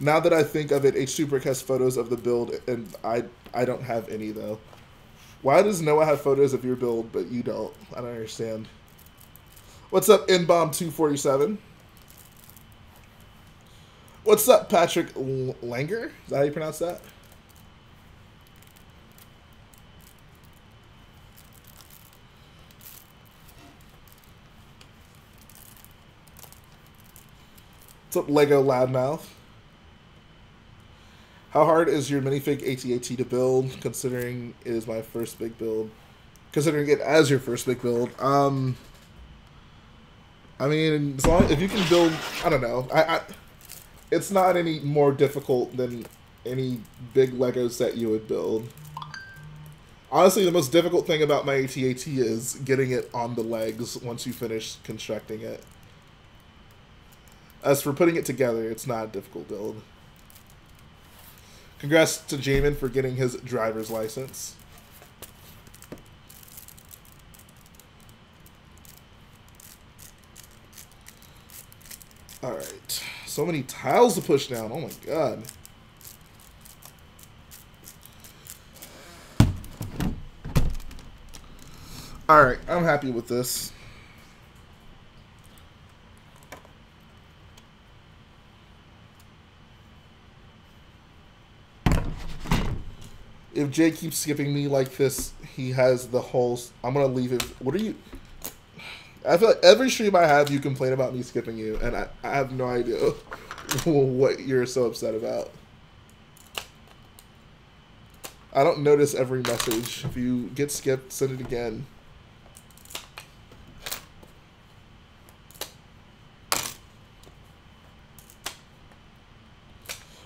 Now that I think of it, H2 Brick has photos of the build, and I don't have any, though. Why does Noah have photos of your build, but you don't? I don't understand. What's up, NBomb247? What's up, Patrick Langer? Is that how you pronounce that? What's up, Lego Loudmouth? How hard is your minifig AT-AT to build, considering it is my first big build? Considering it as your first big build, I mean, as long if you can build, I don't know, it's not any more difficult than any big Lego set you would build. Honestly, the most difficult thing about my AT-AT is getting it on the legs once you finish constructing it. As for putting it together, it's not a difficult build. Congrats to Jamin for getting his driver's license. Alright. So many tiles to push down. Oh my god. Alright, I'm happy with this. If Jay keeps skipping me like this, he has the whole... I'm going to leave it. What are you... I feel like every stream I have, you complain about me skipping you, and I have no idea what you're so upset about. I don't notice every message. If you get skipped, send it again.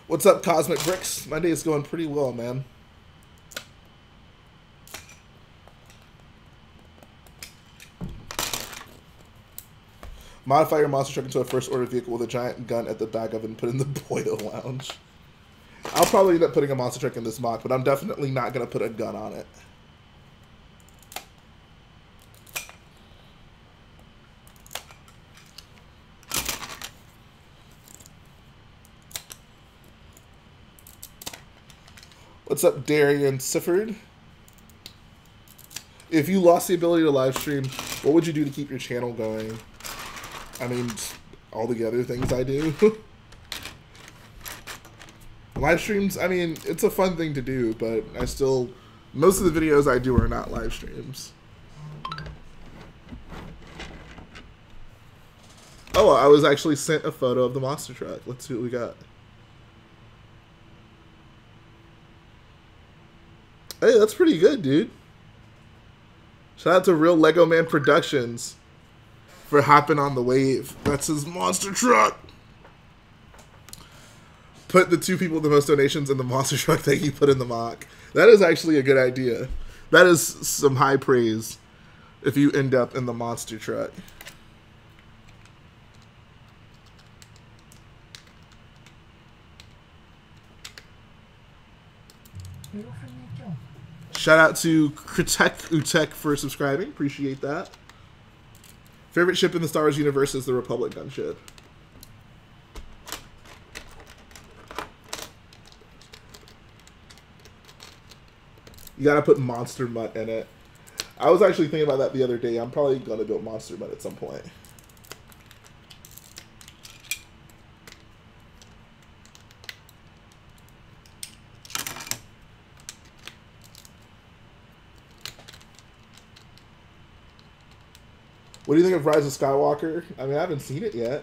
What's up, Cosmic Bricks? My day is going pretty well, man. Modify your monster truck into a First Order vehicle with a giant gun at the back of it and put in the boil lounge. I'll probably end up putting a monster truck in this mock, but I'm definitely not going to put a gun on it. What's up, Darian Sifford? If you lost the ability to live stream, what would you do to keep your channel going? I mean, all the other things I do. Live streams, I mean, it's a fun thing to do, but I still... Most of the videos I do are not live streams. Oh, I was actually sent a photo of the monster truck. Let's see what we got. Hey, that's pretty good, dude. Shout out to Real Lego Man Productions for hopping on the wave. That's his monster truck. Put the two people with the most donations in the monster truck that you put in the mock. That is actually a good idea. That is some high praise if you end up in the monster truck. Shout out to Kritek Utek for subscribing. Appreciate that. Favorite ship in the Star Wars universe is the Republic gunship. You gotta put Monster Mutt in it. I was actually thinking about that the other day. I'm probably gonna build Monster Mutt at some point. What do you think of Rise of Skywalker? I mean, I haven't seen it yet.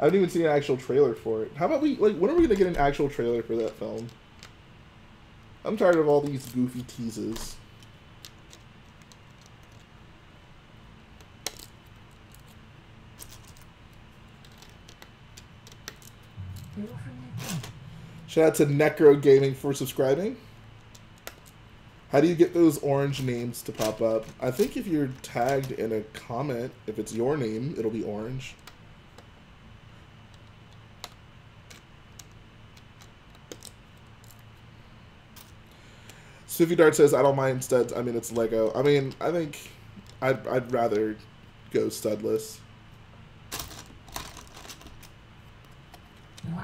I haven't even seen an actual trailer for it. How about we, like, when are we going to get an actual trailer for that film? I'm tired of all these goofy teases. Shout out to Necro Gaming for subscribing. How do you get those orange names to pop up? I think if you're tagged in a comment, if it's your name, it'll be orange. Sufi Dart says, I don't mind studs. I mean, it's Lego. I mean, I think I'd rather go studless. A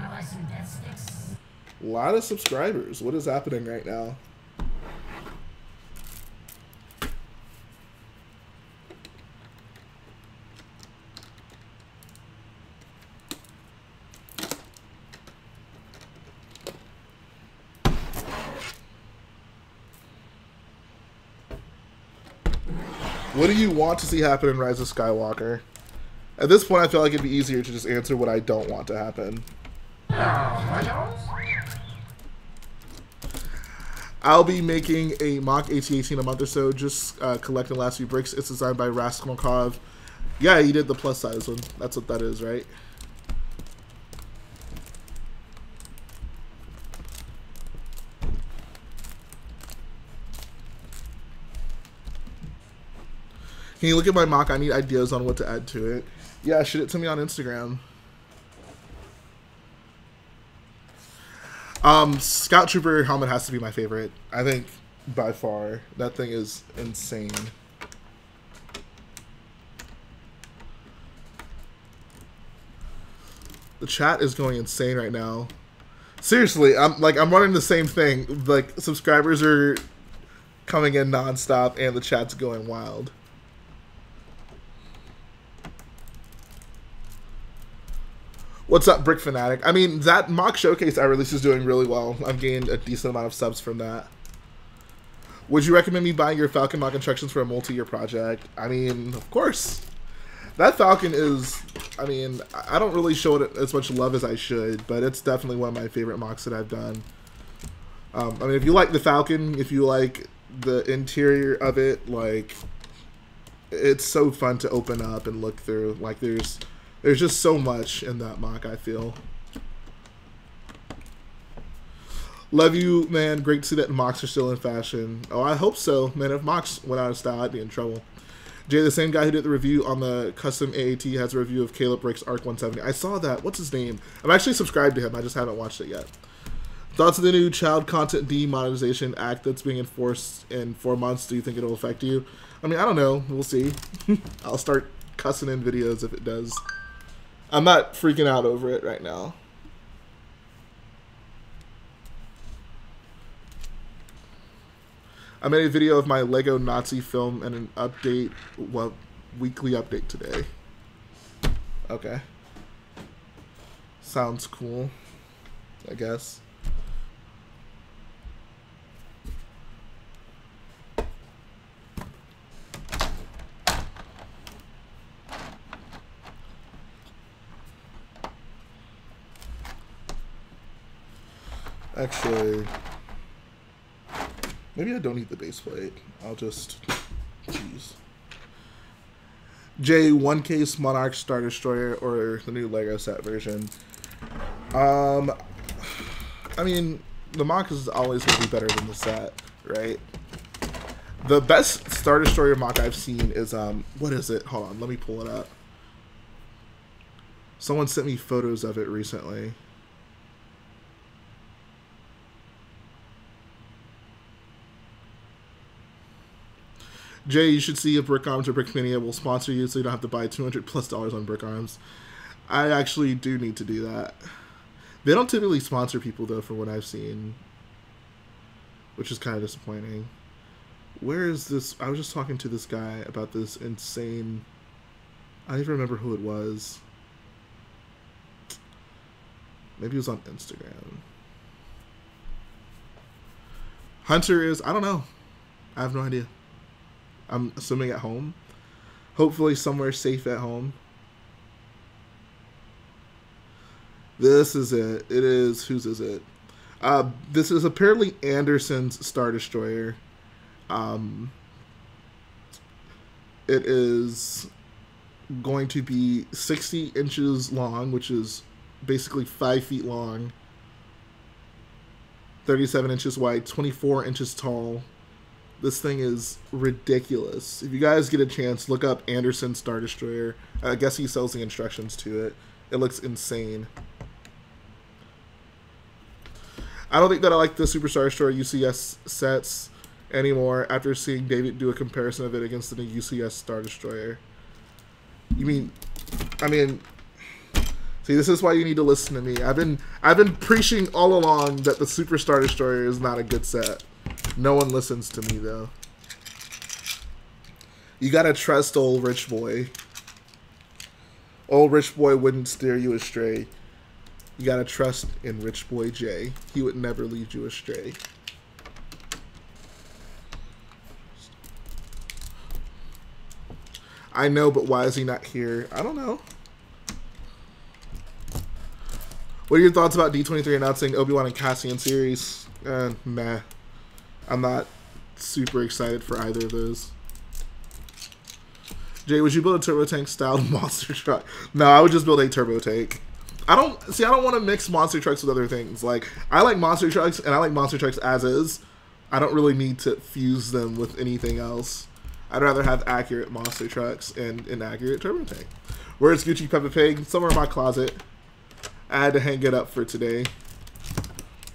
lot of subscribers. What is happening right now? What do you want to see happen in Rise of Skywalker? At this point, I feel like it'd be easier to just answer what I don't want to happen. I'll be making a mock AT-AT in a month or so, just collecting the last few bricks. It's designed by Raskolnikov. Yeah, you did the plus size one. That's what that is, right? Can you look at my mock? I need ideas on what to add to it. Yeah, shoot it to me on Instagram. Scout Trooper helmet has to be my favorite. I think, by far. That thing is insane. The chat is going insane right now. Seriously, I'm running the same thing. Like, subscribers are coming in nonstop and the chat's going wild. What's up, Brick Fanatic? I mean, that mock showcase I released is doing really well. I've gained a decent amount of subs from that. Would you recommend me buying your Falcon mock instructions for a multi-year project? I mean, of course. That Falcon is, I mean, I don't really show it as much love as I should, but it's definitely one of my favorite mocks that I've done. I mean, if you like the Falcon, if you like the interior of it, like, it's so fun to open up and look through. Like, there's just so much in that mock, I feel. Love you, man. Great to see that mocks are still in fashion. Oh, I hope so. Man, if mocks went out of style, I'd be in trouble. Jay, the same guy who did the review on the custom AAT, has a review of Caleb Brick's Arc 170. I saw that. What's his name? I'm actually subscribed to him. I just haven't watched it yet. Thoughts of the new child content demonetization act that's being enforced in 4 months? Do you think it'll affect you? I mean, I don't know. We'll see. I'll start cussing in videos if it does. I'm not freaking out over it right now. I made a video of my Lego Nazi film and an update, well, weekly update today. Okay. Sounds cool, I guess. Actually, maybe I don't need the base plate. I'll just, jeez. J, 1K Monarch Star Destroyer or the new Lego set version? I mean, the mock is always going to be better than the set, right? The best Star Destroyer mock I've seen is, what is it? Hold on, let me pull it up. Someone sent me photos of it recently. Jay, you should see if Brick Arms or Brickmania will sponsor you so you don't have to buy $200+ on Brick Arms. I actually do need to do that. They don't typically sponsor people, though, from what I've seen, which is kind of disappointing. Where is this? I was just talking to this guy about this insane... I don't even remember who it was. Maybe it was on Instagram. Hunter is... I don't know. I have no idea. I'm assuming at home. Hopefully somewhere safe at home. This is it. It is... Whose is it? This is apparently Anderson's Star Destroyer. It is going to be 60 inches long, which is basically 5 feet long, 37 inches wide, 24 inches tall. This thing is ridiculous. If you guys get a chance, look up Anderson Star Destroyer. I guess he sells the instructions to it. It looks insane. I don't think that I like the Superstar Destroyer UCS sets anymore after seeing David do a comparison of it against the new UCS Star Destroyer. You mean... I mean... See, this is why you need to listen to me. I've been preaching all along that the Superstar Destroyer is not a good set. No one listens to me, though. You gotta trust old Rich Boy. Old Rich Boy wouldn't steer you astray. You gotta trust in RichboyJhae. He would never lead you astray. I know, but why is he not here? I don't know. What are your thoughts about D23 announcing Obi-Wan and Cassian series? Meh. I'm not super excited for either of those. Jay, would you build a turbo tank style monster truck? No, I would just build a turbo tank. I don't want to mix monster trucks with other things. Like, I like monster trucks, and I like monster trucks as is. I don't really need to fuse them with anything else. I'd rather have accurate monster trucks and an accurate turbo tank. Where's Gucci Peppa Pig? Somewhere in my closet. I had to hang it up for today.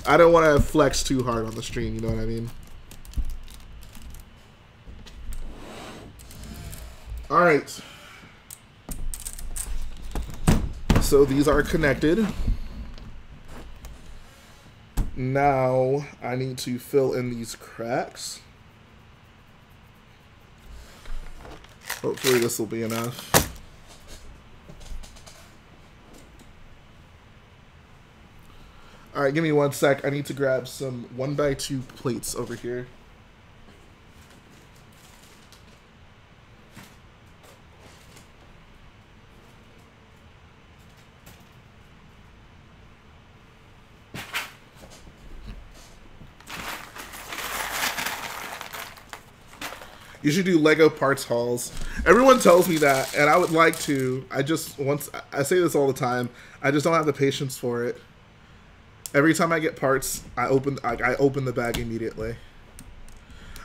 I don't want to flex too hard on the stream, you know what I mean? Alright. So these are connected. Now I need to fill in these cracks. Hopefully this will be enough. Alright, give me one sec. I need to grab some 1x2 plates over here. You should do Lego parts hauls. Everyone tells me that, and I would like to. I say this all the time. I just don't have the patience for it. Every time I get parts, I open the bag immediately.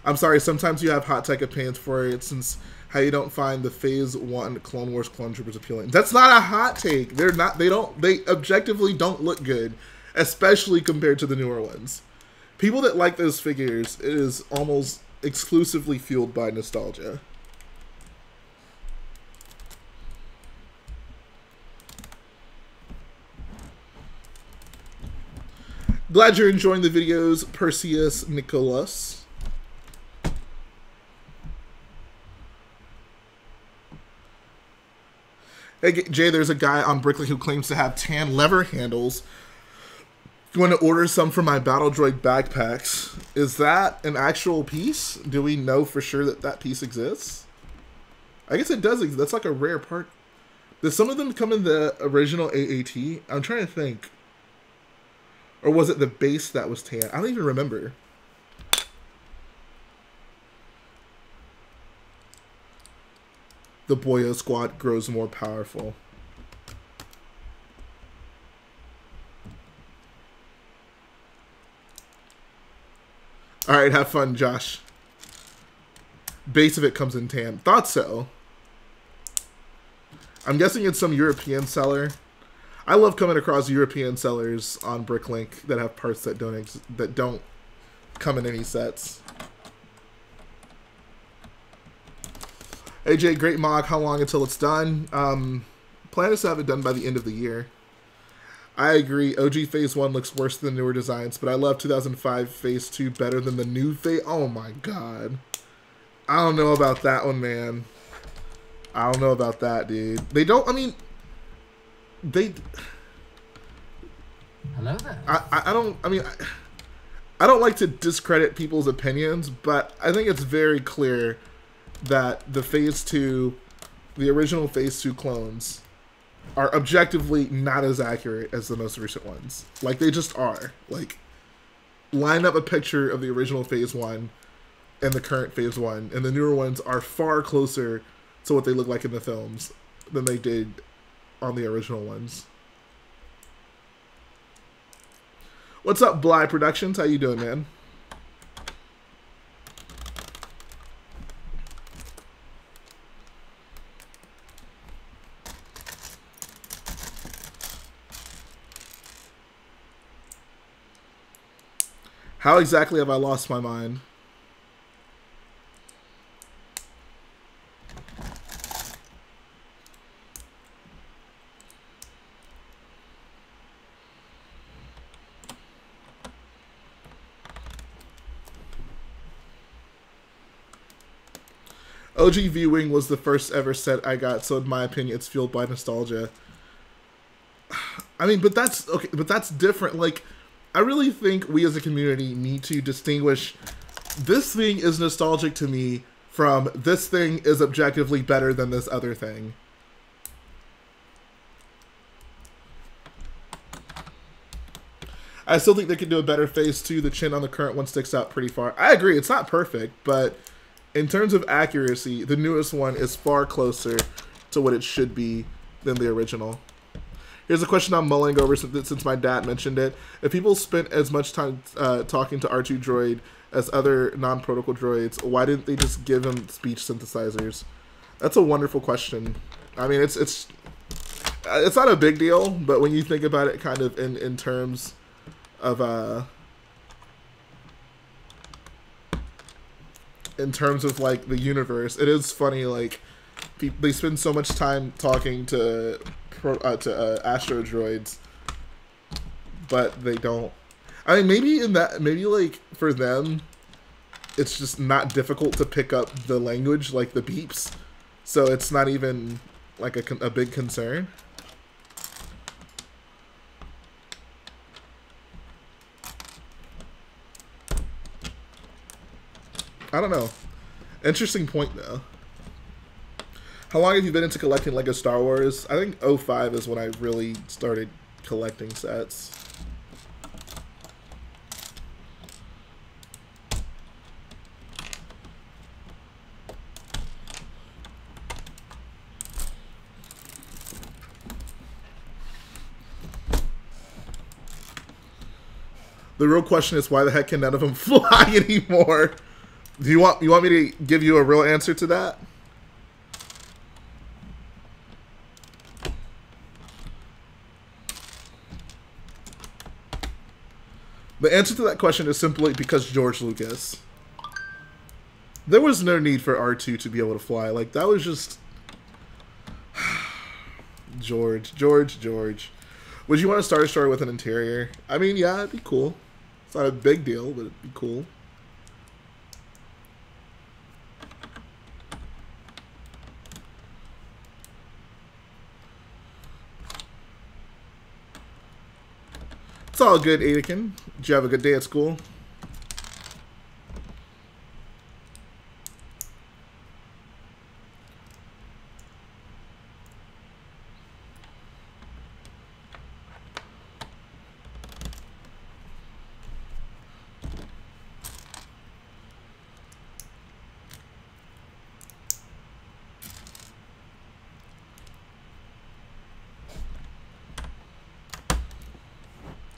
I'm sorry. Sometimes you have hot tech opinions for it, since how you don't find the Phase 1 Clone Wars Clone Troopers appealing. That's not a hot take. They're not. They don't. They objectively don't look good, especially compared to the newer ones. People that like those figures, it is almost exclusively fueled by nostalgia. Glad you're enjoying the videos, Perseus Nicholas. Hey, Jay, there's a guy on Bricklink who claims to have tan lever handles. Going to order some for my Battle Droid backpacks. Is that an actual piece? Do we know for sure that that piece exists? I guess it does exist. That's like a rare part. Does some of them come in the original AAT? I'm trying to think. Or was it the base that was tan? I don't even remember. The Boyo Squad grows more powerful. All right, have fun, Josh. Base of it comes in tan. Thought so. I'm guessing it's some European seller. I love coming across European sellers on Bricklink that have parts that don't come in any sets. AJ, great mock. How long until it's done? Plan is to have it done by the end of the year. I agree. OG Phase 1 looks worse than the newer designs, but I love 2005 Phase 2 better than the new Phase... Oh, my God. I don't know about that one, man. I don't know about that, dude. They don't... I mean... They... Hello there. I don't... I mean... I don't like to discredit people's opinions, but I think it's very clear that the Phase 2... The original Phase 2 clones... are objectively not as accurate as the most recent ones. Like, they just are. Like, line up a picture of the original Phase 1 and the current Phase 1, and the newer ones are far closer to what they look like in the films than they did on the original ones. What's up, Bly Productions? How you doing, man? How exactly have I lost my mind? OG V-Wing was the first ever set I got, so in my opinion, it's fueled by nostalgia. I mean, but that's... Okay, but that's different, like... I really think we as a community need to distinguish this thing is nostalgic to me from this thing is objectively better than this other thing. I still think they could do a better Phase 2. The chin on the current one sticks out pretty far. I agree, it's not perfect, but in terms of accuracy, the newest one is far closer to what it should be than the original. Here's a question I'm mulling over since my dad mentioned it. If people spent as much time talking to R2 droid as other non-protocol droids, why didn't they just give him speech synthesizers? That's a wonderful question. I mean, it's not a big deal, but when you think about it kind of in terms of... in terms of, like, the universe, it is funny, like, they spend so much time talking to Astro Droids, but they don't. I mean, maybe like for them, it's just not difficult to pick up the language, like the beeps, so it's not even like a big concern. I don't know. Interesting point, though. How long have you been into collecting LEGO Star Wars? I think 05 is when I really started collecting sets. The real question is, why the heck can none of them fly anymore? Do you want me to give you a real answer to that? The answer to that question is simply because George Lucas. There was no need for R2 to be able to fly. Like, that was just... George. Would you want a Star Destroyer with an interior? I mean, yeah, it'd be cool. It's not a big deal, but it'd be cool. It's all good, Adekin. Did you have a good day at school?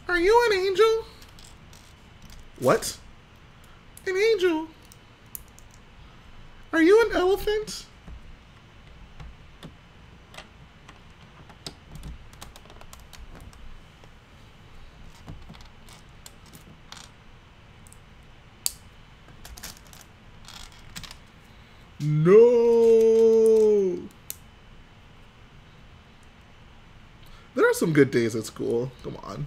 Are you an angel? What? An angel? Are you an elephant? No. There are some good days at school. Come on.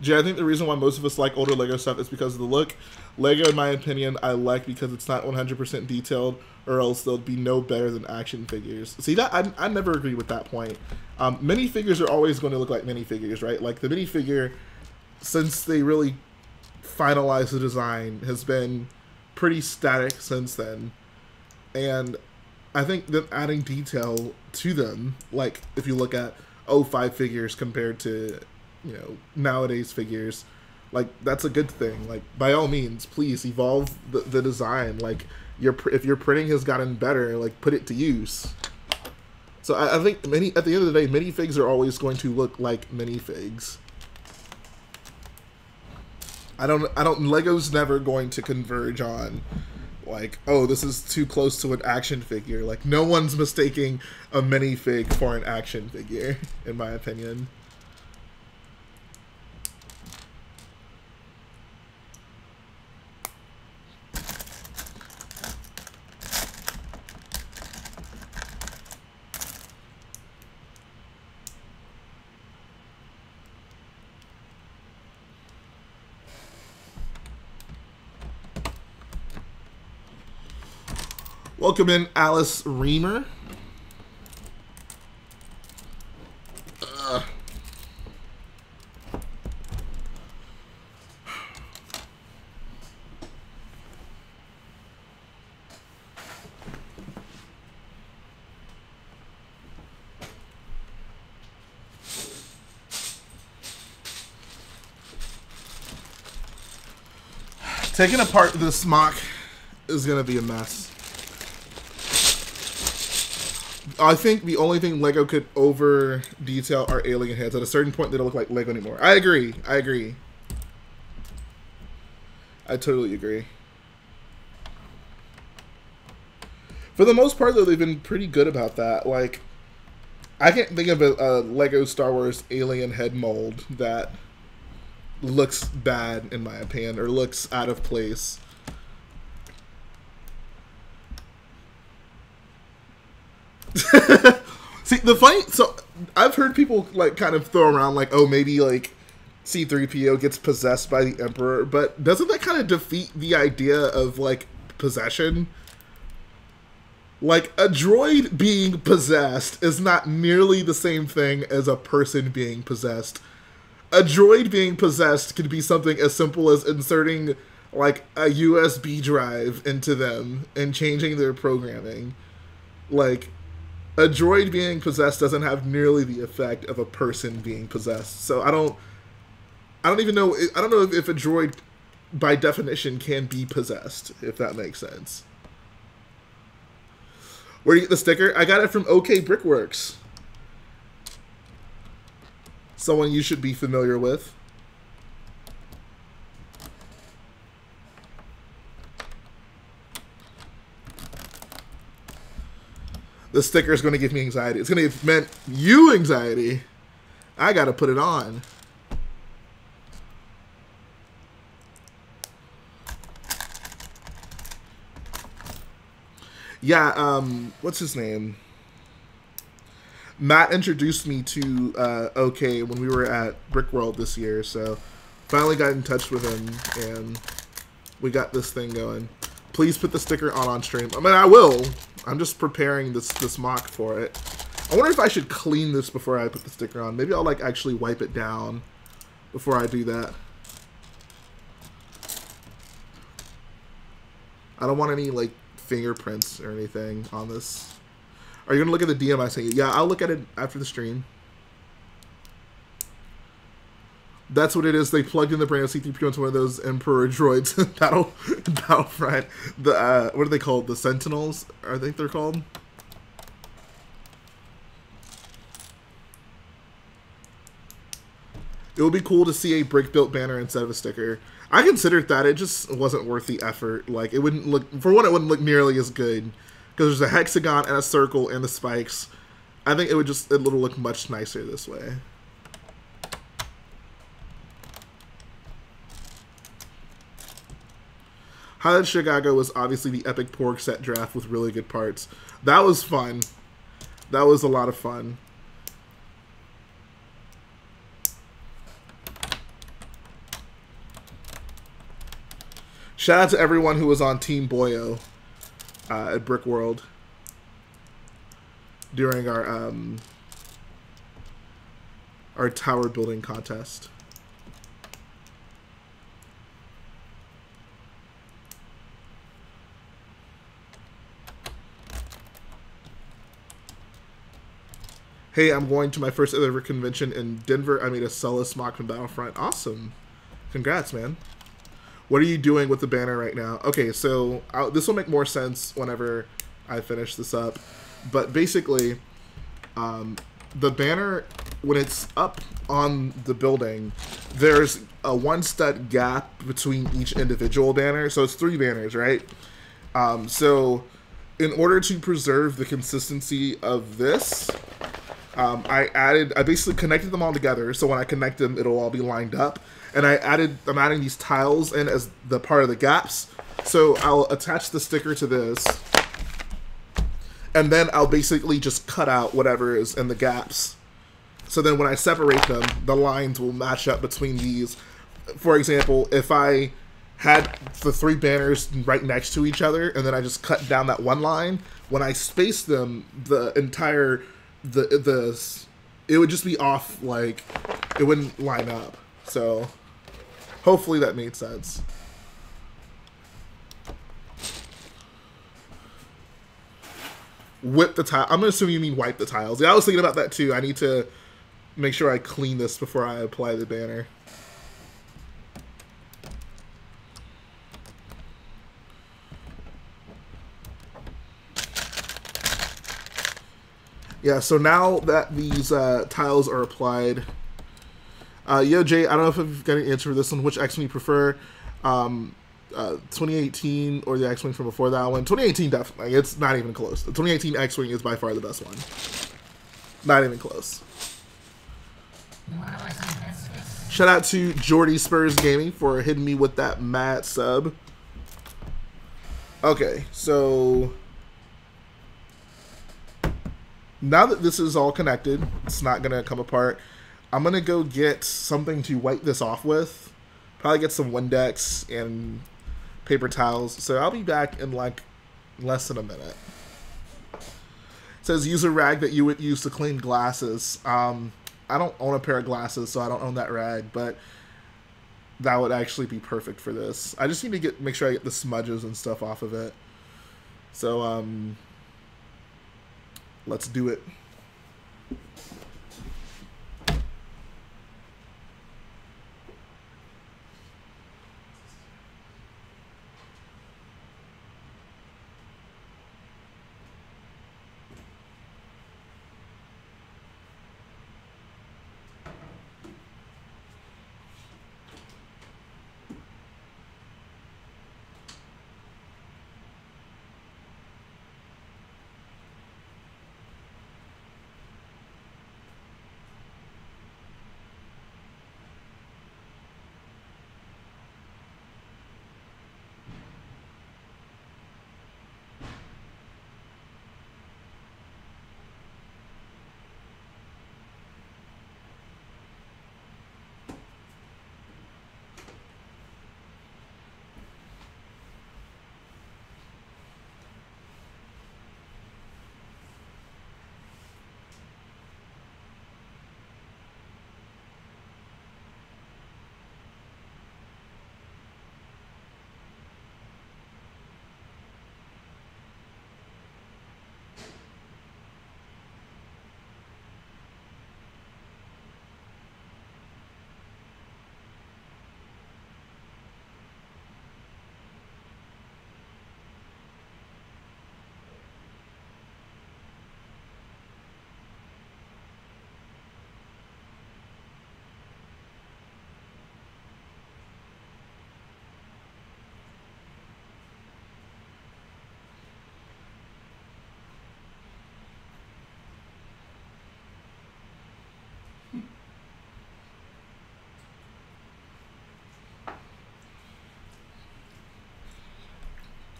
Jay, I think the reason why most of us like older LEGO stuff is because of the look. LEGO, in my opinion, I like because it's not 100% detailed, or else they'll be no better than action figures. See, that I never agree with that point. Minifigures are always going to look like minifigures, right? Like, the minifigure, since they really finalized the design, has been pretty static since then. And I think them adding detail to them, like, if you look at 05 figures compared to... you know, nowadays figures, like, that's a good thing. Like, by all means, please evolve the design. Like, if your printing has gotten better, like, put it to use. So I think at the end of the day, minifigs are always going to look like minifigs. Lego's never going to converge on, like, oh, this is too close to an action figure. Like, no one's mistaking a minifig for an action figure, in my opinion. Welcome in, Alice Reamer. Taking apart this MOC is gonna be a mess. I think the only thing LEGO could over-detail are alien heads. At a certain point, they don't look like LEGO anymore. I agree. I totally agree. For the most part, though, they've been pretty good about that. Like, I can't think of a LEGO Star Wars alien head mold that looks bad, in my opinion, or looks out of place. See, the funny, so I've heard people like kind of throw around like, oh, maybe like C-3PO gets possessed by the Emperor, but doesn't that kind of defeat the idea of like possession? Like, a droid being possessed is not nearly the same thing as a person being possessed. A droid being possessed could be something as simple as inserting, like, a USB drive into them and changing their programming. Like, a droid being possessed doesn't have nearly the effect of a person being possessed. So I don't know if a droid, by definition, can be possessed, if that makes sense. Where do you get the sticker? I got it from OK Brickworks. Someone you should be familiar with. The sticker is going to give me anxiety. It's going to give you anxiety. I got to put it on. Yeah, what's his name? Matt introduced me to OK when we were at Brickworld this year, so finally got in touch with him, and we got this thing going. Please put the sticker on stream. I mean, I will. I'm just preparing this mock for it. I wonder if I should clean this before I put the sticker on. Maybe I'll, like, actually wipe it down before I do that. I don't want any, like, fingerprints or anything on this. Are you going to look at the DM I sent you? Yeah, I'll look at it after the stream. That's what it is. They plugged in the brain of C-3PO into one of those Emperor droids in Battlefront. The, what are they called? The Sentinels, I think they're called. It would be cool to see a brick-built banner instead of a sticker. I considered that. It just wasn't worth the effort. Like, it wouldn't look... For one, it wouldn't look nearly as good. Because there's a hexagon and a circle and the spikes. I think it would just... It would look much nicer this way. Highlight Chicago was obviously the epic pork set draft with really good parts. That was fun. That was a lot of fun. Shout out to everyone who was on Team Boyo at Brickworld during our tower building contest. Hey, I'm going to my first ever convention in Denver. I made a Sullus mock from Battlefront. Awesome. Congrats, man. What are you doing with the banner right now? Okay, so this will make more sense whenever I finish this up. But basically, the banner, when it's up on the building, there's a one-stud gap between each individual banner. So it's three banners, right? So in order to preserve the consistency of this... I basically connected them all together, so when I connect them, it'll all be lined up. And I'm adding these tiles in as the part of the gaps. So I'll attach the sticker to this, and then I'll basically just cut out whatever is in the gaps. So then when I separate them, the lines will match up between these. For example, if I had the three banners right next to each other, and then I just cut down that one line, when I space them, the entire... it would just be off, like, it wouldn't line up. So hopefully that made sense. Whip the tile. I'm gonna assume you mean wipe the tiles. Yeah, I was thinking about that too. I need to make sure I clean this before I apply the banner. Yeah, so now that these tiles are applied, yo, Jay, I don't know if I've got an answer for this one. Which X-Wing you prefer, 2018 or the X-Wing from before that one? 2018, definitely. It's not even close. The 2018 X-Wing is by far the best one. Not even close. Shout out to Jordy Spurs Gaming for hitting me with that mad sub. Okay, so... Now that this is all connected, it's not going to come apart, I'm going to go get something to wipe this off with. Probably get some Windex and paper towels. So I'll be back in, like, less than a minute. It says, use a rag that you would use to clean glasses. I don't own a pair of glasses, so I don't own that rag, but that would actually be perfect for this. I just need to make sure I get the smudges and stuff off of it. So, let's do it.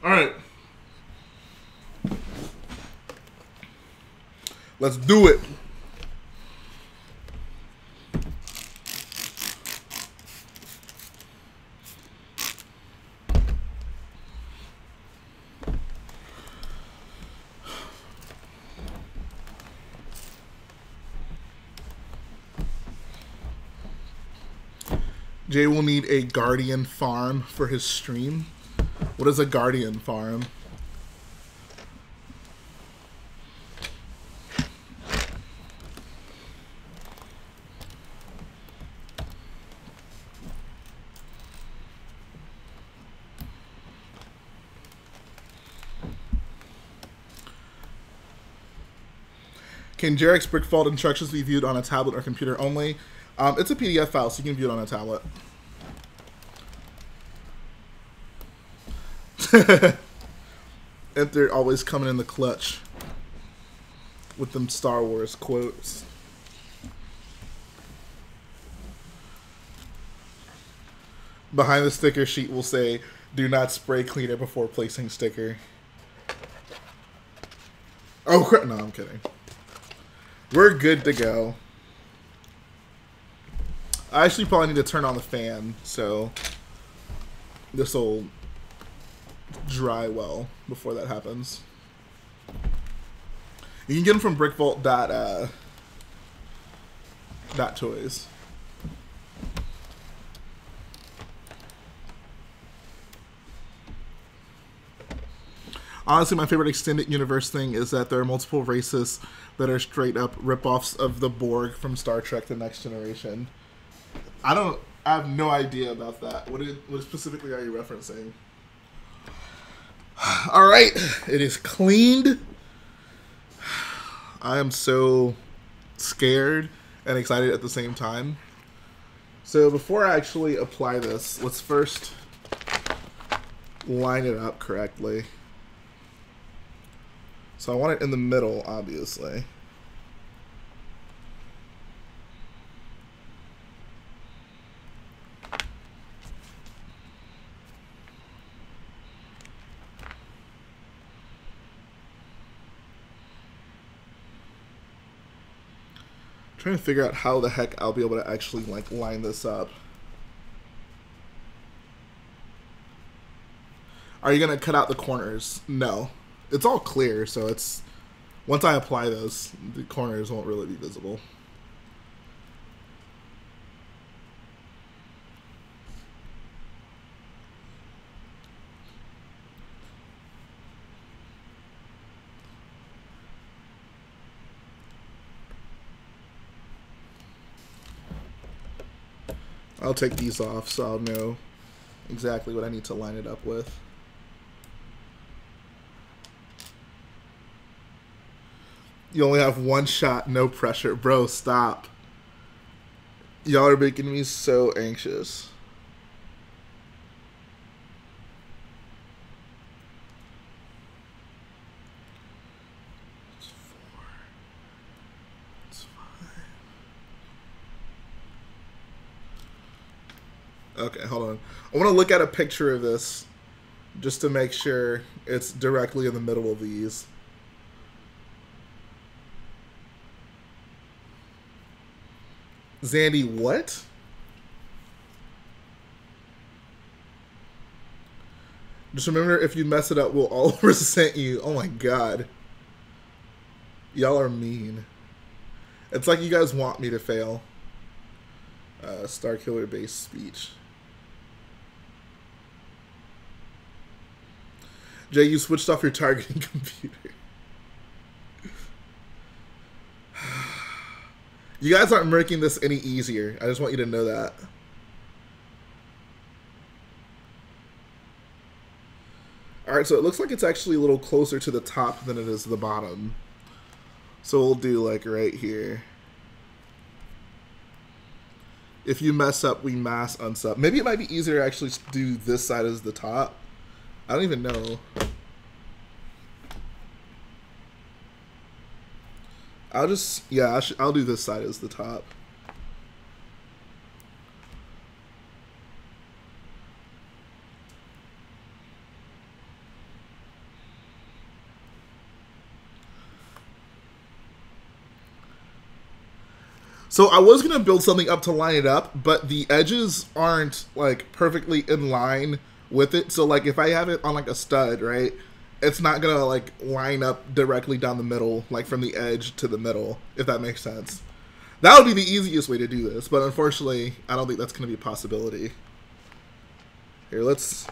Alright. Let's do it. Jay will need a Guardian farm for his stream. What is a Guardian farm? Can Jarek's Brickworld instructions be viewed on a tablet or computer only? It's a PDF file, so you can view it on a tablet. And they're always coming in the clutch with them Star Wars quotes. Behind the sticker sheet will say, do not spray cleaner before placing sticker. Oh crap, no, I'm kidding. We're good to go. I actually probably need to turn on the fan, so this'll dry well before that happens. You can get them from Brickworld .toys. Honestly, my favorite extended universe thing is that there are multiple races that are straight up ripoffs of the Borg from Star Trek: The Next Generation. I have no idea about that. What specifically are you referencing? Alright, it is cleaned. I am so scared and excited at the same time. So before I actually apply this, let's first line it up correctly. So I want it in the middle, obviously. Trying to figure out how the heck I'll be able to actually like line this up. Are you gonna cut out the corners? No, it's all clear, so it's once I apply those, the corners won't really be visible. I'll take these off so I'll know exactly what I need to line it up with. You only have one shot, no pressure. Bro, stop. Y'all are making me so anxious. Okay, hold on. I want to look at a picture of this just to make sure it's directly in the middle of these. Zandy, what? Just remember, if you mess it up, we'll all resent you. Oh my god. Y'all are mean. It's like you guys want me to fail. Starkiller Base speech. Jay, you switched off your targeting computer. You guys aren't making this any easier. I just want you to know that. Alright, so it looks like it's actually a little closer to the top than it is to the bottom. So we'll do like right here. If you mess up, we mass unsub. Maybe it might be easier to actually do this side as the top. I don't even know. I'll just, yeah, I'll do this side as the top. So I was going to build something up to line it up, but the edges aren't like perfectly in line with it. So like if I have it on like a stud, right? It's not gonna like line up directly down the middle, like from the edge to the middle, if that makes sense. That would be the easiest way to do this, but unfortunately, I don't think that's gonna be a possibility. Here, let's...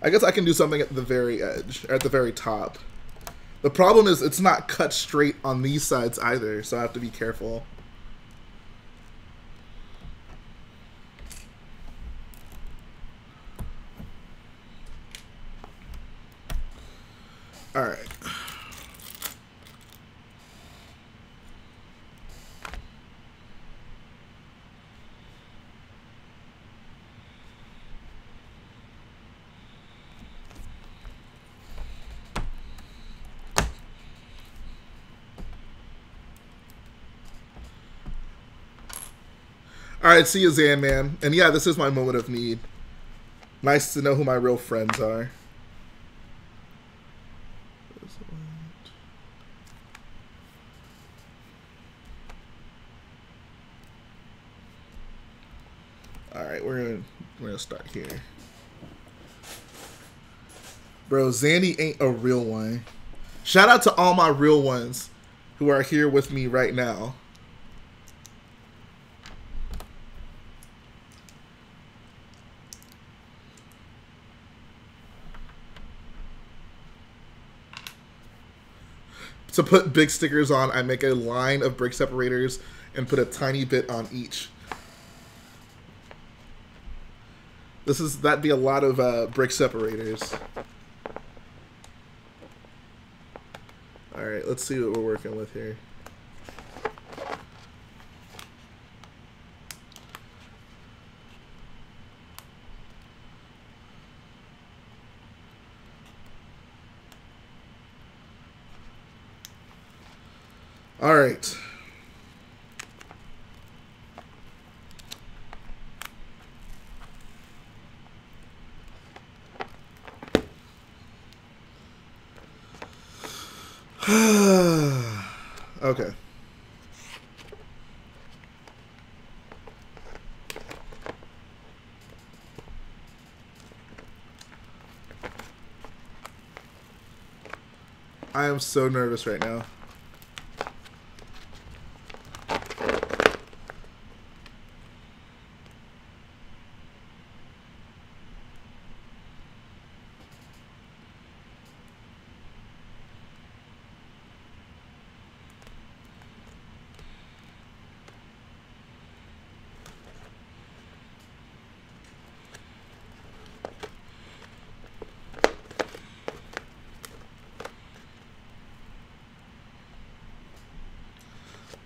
I guess I can do something at the very edge, or at the very top. The problem is it's not cut straight on these sides either, so I have to be careful. All right. All right, see you, Zan, man. And yeah, this is my moment of need. Nice to know who my real friends are. We're gonna start here. Bro, Zandy ain't a real one. Shout out to all my real ones who are here with me right now. To put big stickers on, I make a line of brick separators and put a tiny bit on each. This is, that'd be a lot of brick separators. All right, let's see what we're working with here. All right. Okay. I am so nervous right now.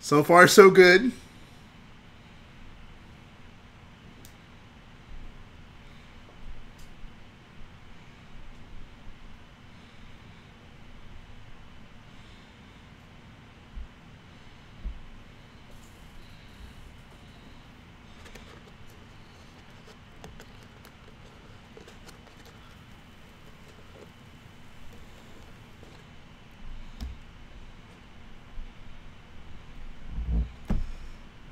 So far, so good.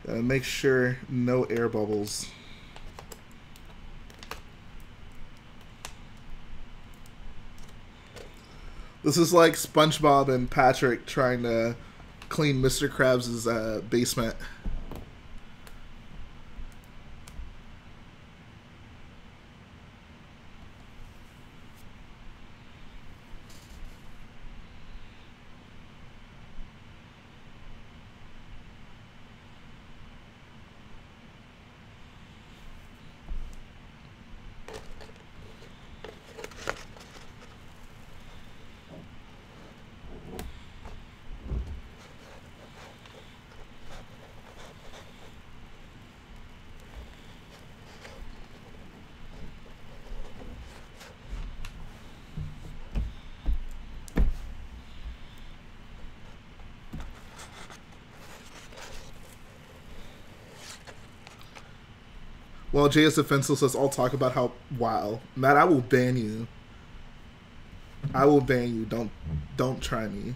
Make sure no air bubbles. This is like SpongeBob and Patrick trying to clean Mr. Krabs' basement. Well, JS Defenseless says, I'll talk about how... Wow. Matt, I will ban you. I will ban you. Don't try me.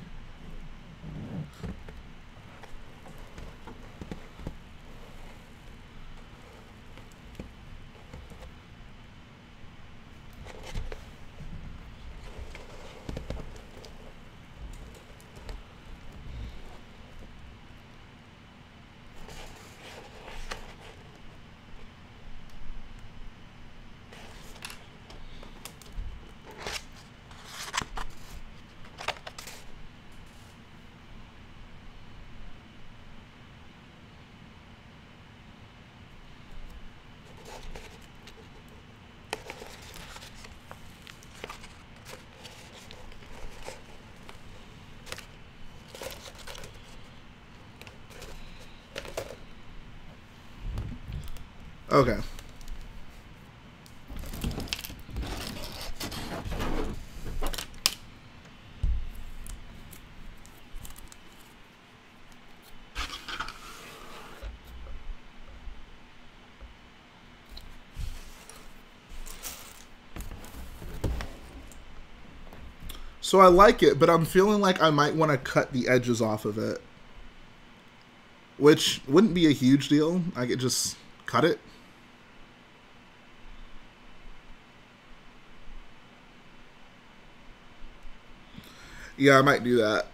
Okay. So I like it, but I'm feeling like I might want to cut the edges off of it. Which wouldn't be a huge deal. I could just cut it. Yeah, I might do that.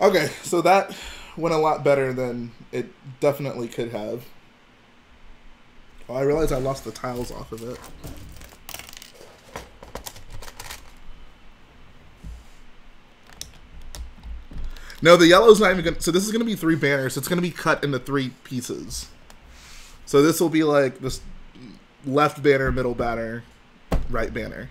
Okay, so that went a lot better than it definitely could have. Oh, I realized I lost the tiles off of it. No, the yellow's not even gonna... So this is gonna be three banners. So it's gonna be cut into three pieces. So this will be like this left banner, middle banner, right banner.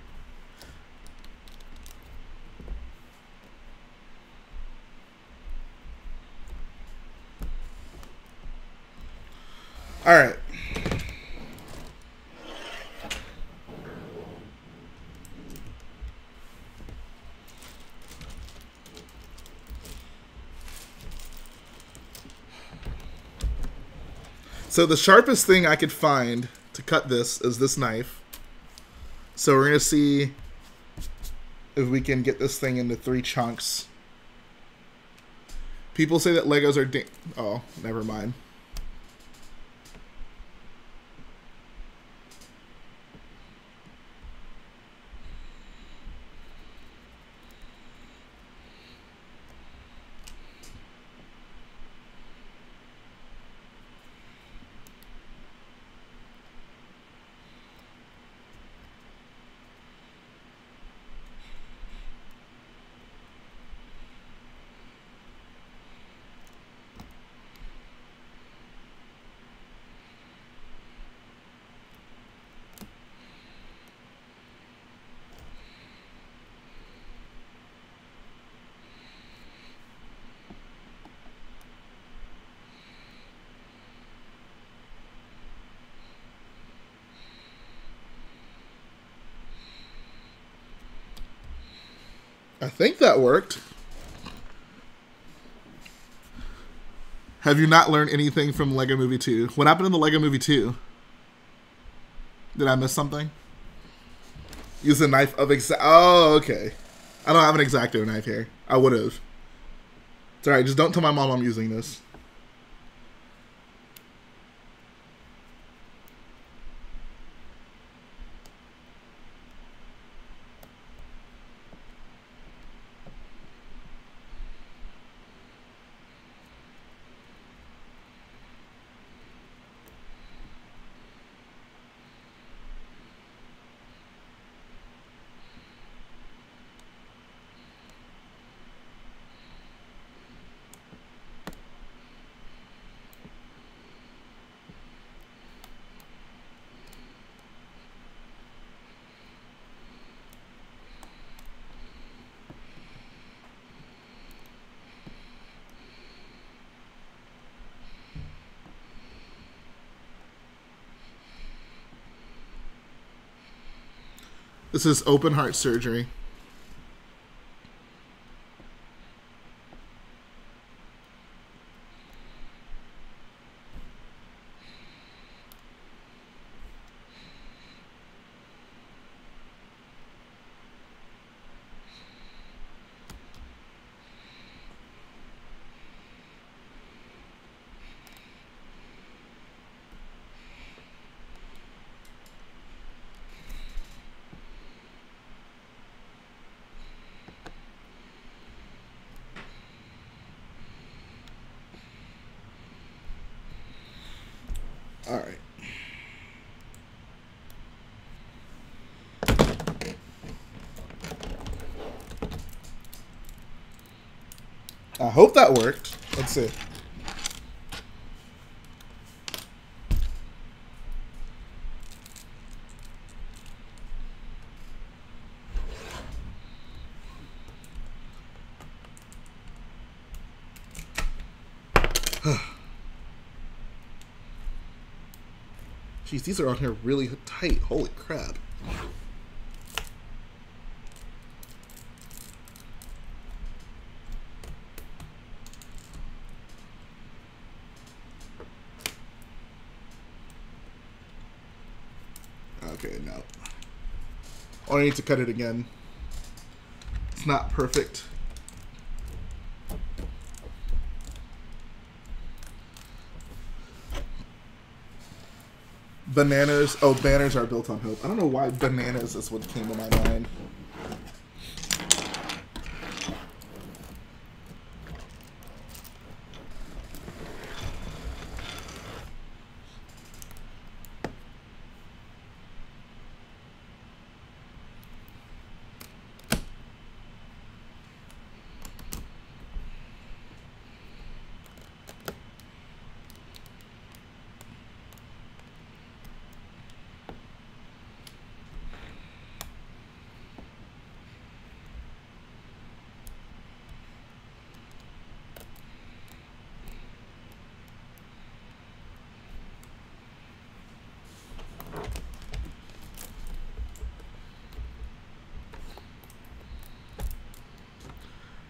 All right. So the sharpest thing I could find to cut this is this knife. So we're going to see if we can get this thing into three chunks. People say that Legos are oh, never mind. I think that worked. Have you not learned anything from Lego Movie 2? What happened in the Lego Movie 2? Did I miss something? Use the knife of exact... Oh, okay. I don't have an X-Acto knife here. I would have. It's alright, just don't tell my mom I'm using this. This is open heart surgery. I hope that worked. Let's see. Jeez, these are on here really tight. Holy crap. I need to cut it again. It's not perfect. Bananas. Oh, banners are built on hope. I don't know why bananas is what came to my mind.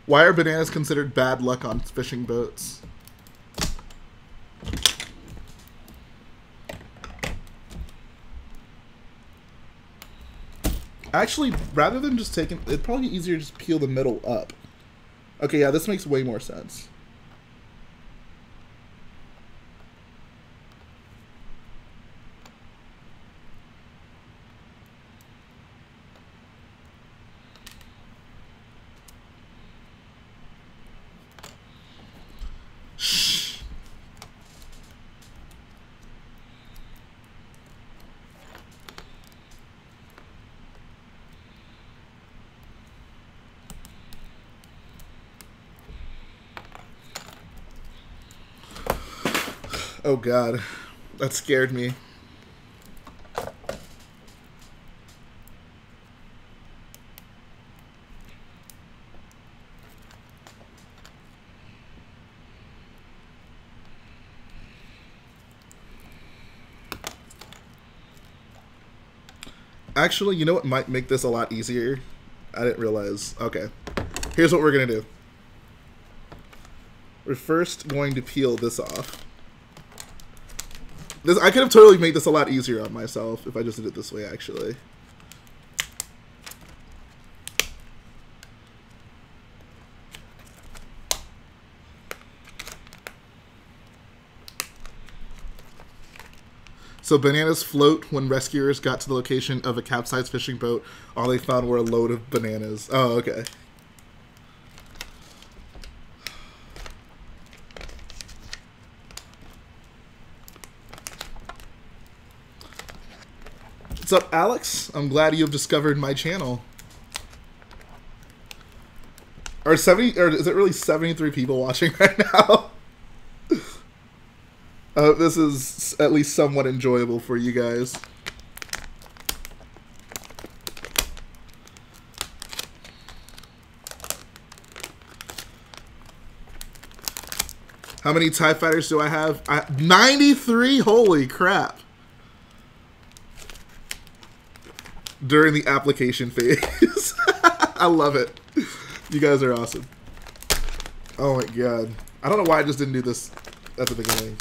Why are bananas considered bad luck on fishing boats? Actually, rather than just taking... It'd probably be easier to just peel the middle up. Okay, yeah, this makes way more sense. Oh God, that scared me. Actually, you know what might make this a lot easier? I didn't realize. Okay. Here's what we're going to do. We're first going to peel this off. This, I could have totally made this a lot easier on myself if I just did it this way, actually. So bananas float when rescuers got to the location of a capsized fishing boat. All they found were a load of bananas. Oh, okay. What's up, Alex? I'm glad you've discovered my channel. Are 70, or is it really 73 people watching right now? I hope this is at least somewhat enjoyable for you guys. How many TIE Fighters do I have? 93! Holy crap! During the application phase. I love it. You guys are awesome. Oh my god. I don't know why I just didn't do this at the beginning.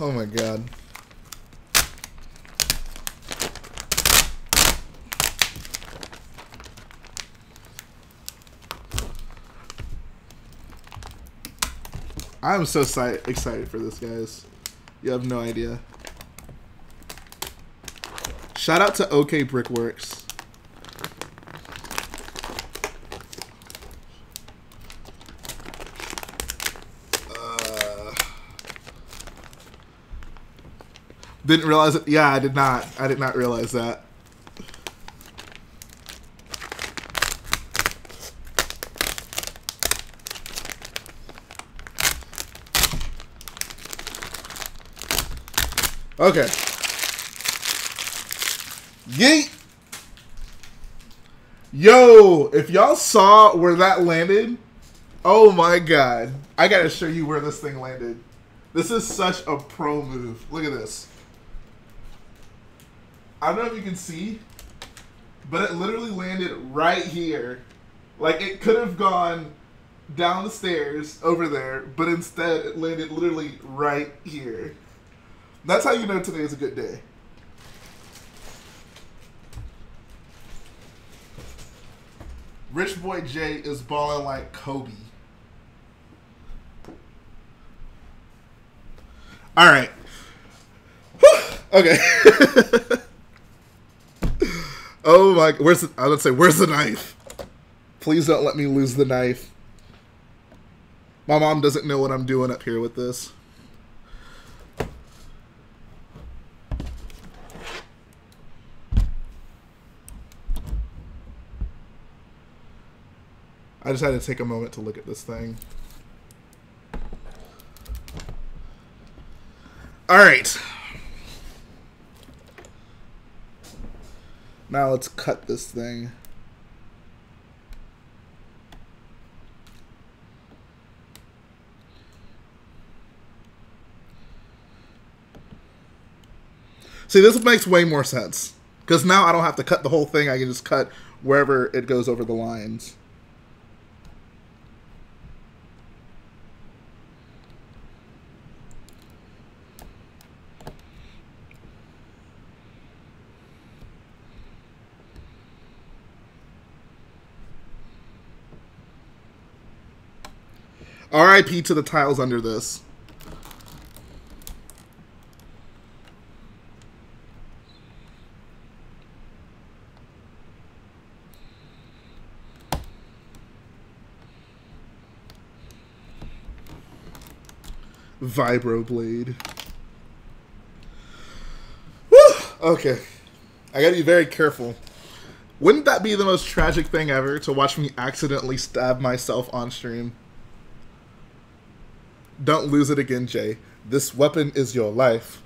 Oh my god. I'm so excited for this, guys. You have no idea. Shout out to OK Brickworks. Didn't realize it. Yeah, I did not. I did not realize that. Okay. Yeet! Yo, if y'all saw where that landed, oh my god. I gotta show you where this thing landed. This is such a pro move. Look at this. I don't know if you can see, but it literally landed right here. Like, it could have gone down the stairs over there, but instead it landed literally right here. That's how you know today is a good day. RichboyJhae is balling like Kobe. All right. Whew. Okay. Oh my, where's the, I would say, where's the knife? Please don't let me lose the knife. My mom doesn't know what I'm doing up here with this. I just had to take a moment to look at this thing. All right. Now let's cut this thing. See, this makes way more sense. Because now I don't have to cut the whole thing. I can just cut wherever it goes over the lines. RIP to the tiles under this. Vibroblade. Woo! Okay. I gotta be very careful. Wouldn't that be the most tragic thing ever, to watch me accidentally stab myself on stream? Don't lose it again, Jay. This weapon is your life.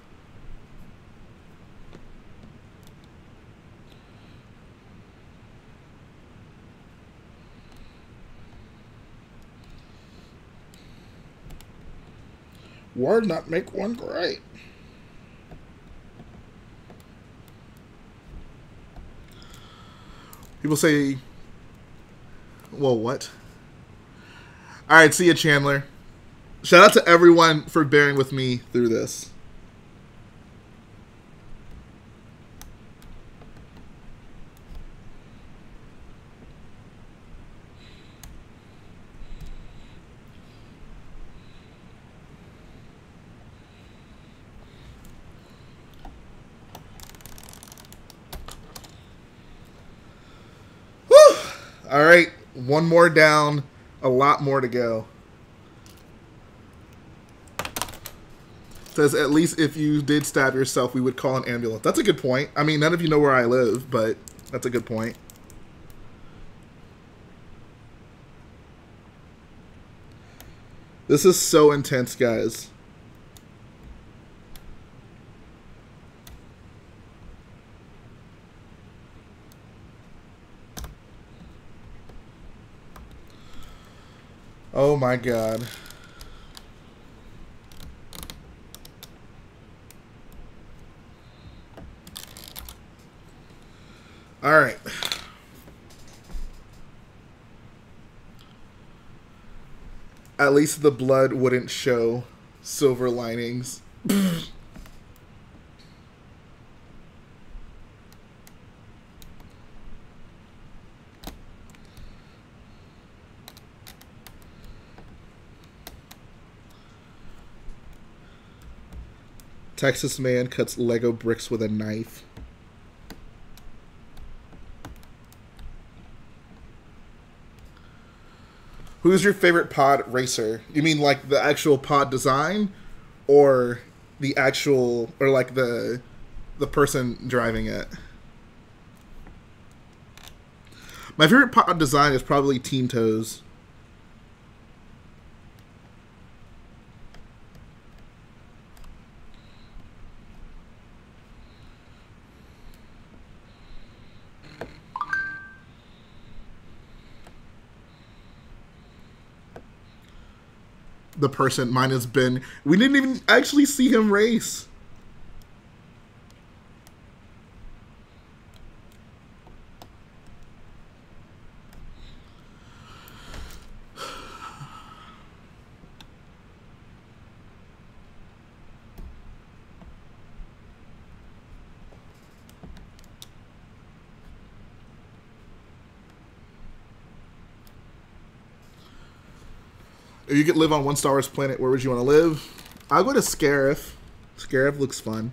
War not make one great. People say, well, what? All right, see ya, Chandler. Shout out to everyone for bearing with me through this. Whew. All right, one more down, a lot more to go. Says, at least if you did stab yourself, we would call an ambulance. That's a good point. I mean, none of you know where I live, but that's a good point. This is so intense, guys. Oh my God. All right. At least the blood wouldn't show. Silver linings. Texas man cuts Lego bricks with a knife. Who's your favorite pod racer? You mean like the actual pod design, or the actual, or like the person driving it? My favorite pod design is probably Team Toes. The person, mine has been, we didn't even actually see him race. If you could live on one Star Wars planet, where would you want to live? I'll go to Scarif. Scarif looks fun.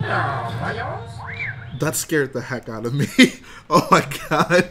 That scared the heck out of me. Oh my God.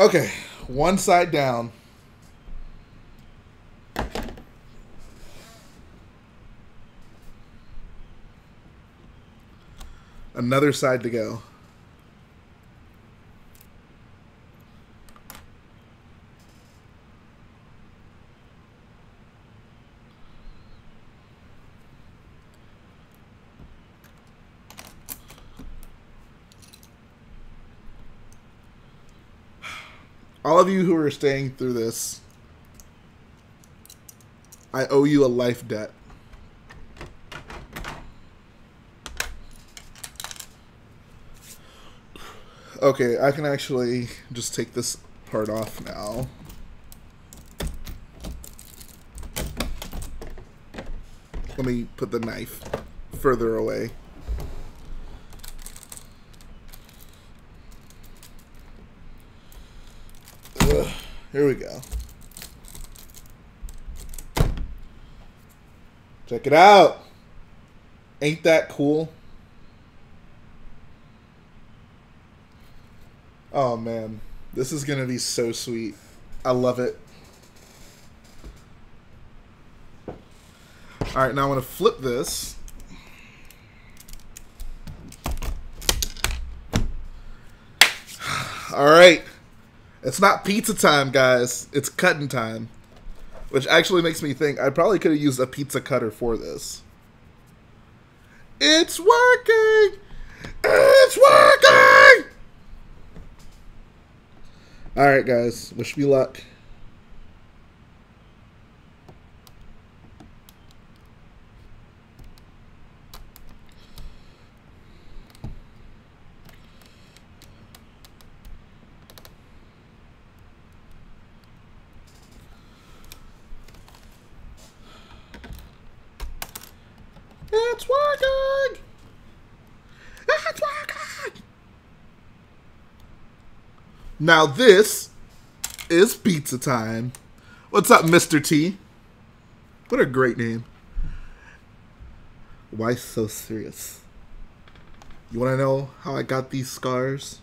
Okay, one side down. Another side to go. All of you who are staying through this, I owe you a life debt. Okay, I can actually just take this part off now. Let me put the knife further away. Ugh, here we go. Check it out. Ain't that cool? Oh man, this is gonna be so sweet. I love it. Alright, now I'm gonna flip this. Alright. It's not pizza time, guys. It's cutting time. Which actually makes me think I probably could have used a pizza cutter for this. It's working! It's working! Alright, guys. Wish me luck. It's working! It's working! Now this is pizza time. What's up, Mr. T? What a great name. Why so serious? You want to know how I got these scars?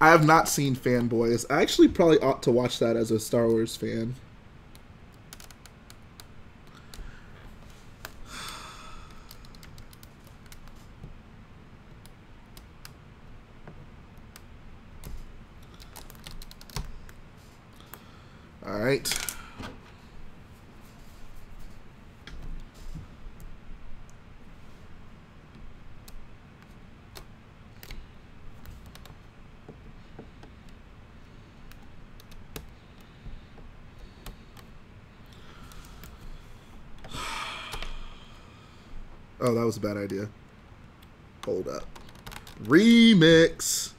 I have not seen Fanboys. I actually probably ought to watch that as a Star Wars fan. All right. Oh, that was a bad idea. Hold up. Remix.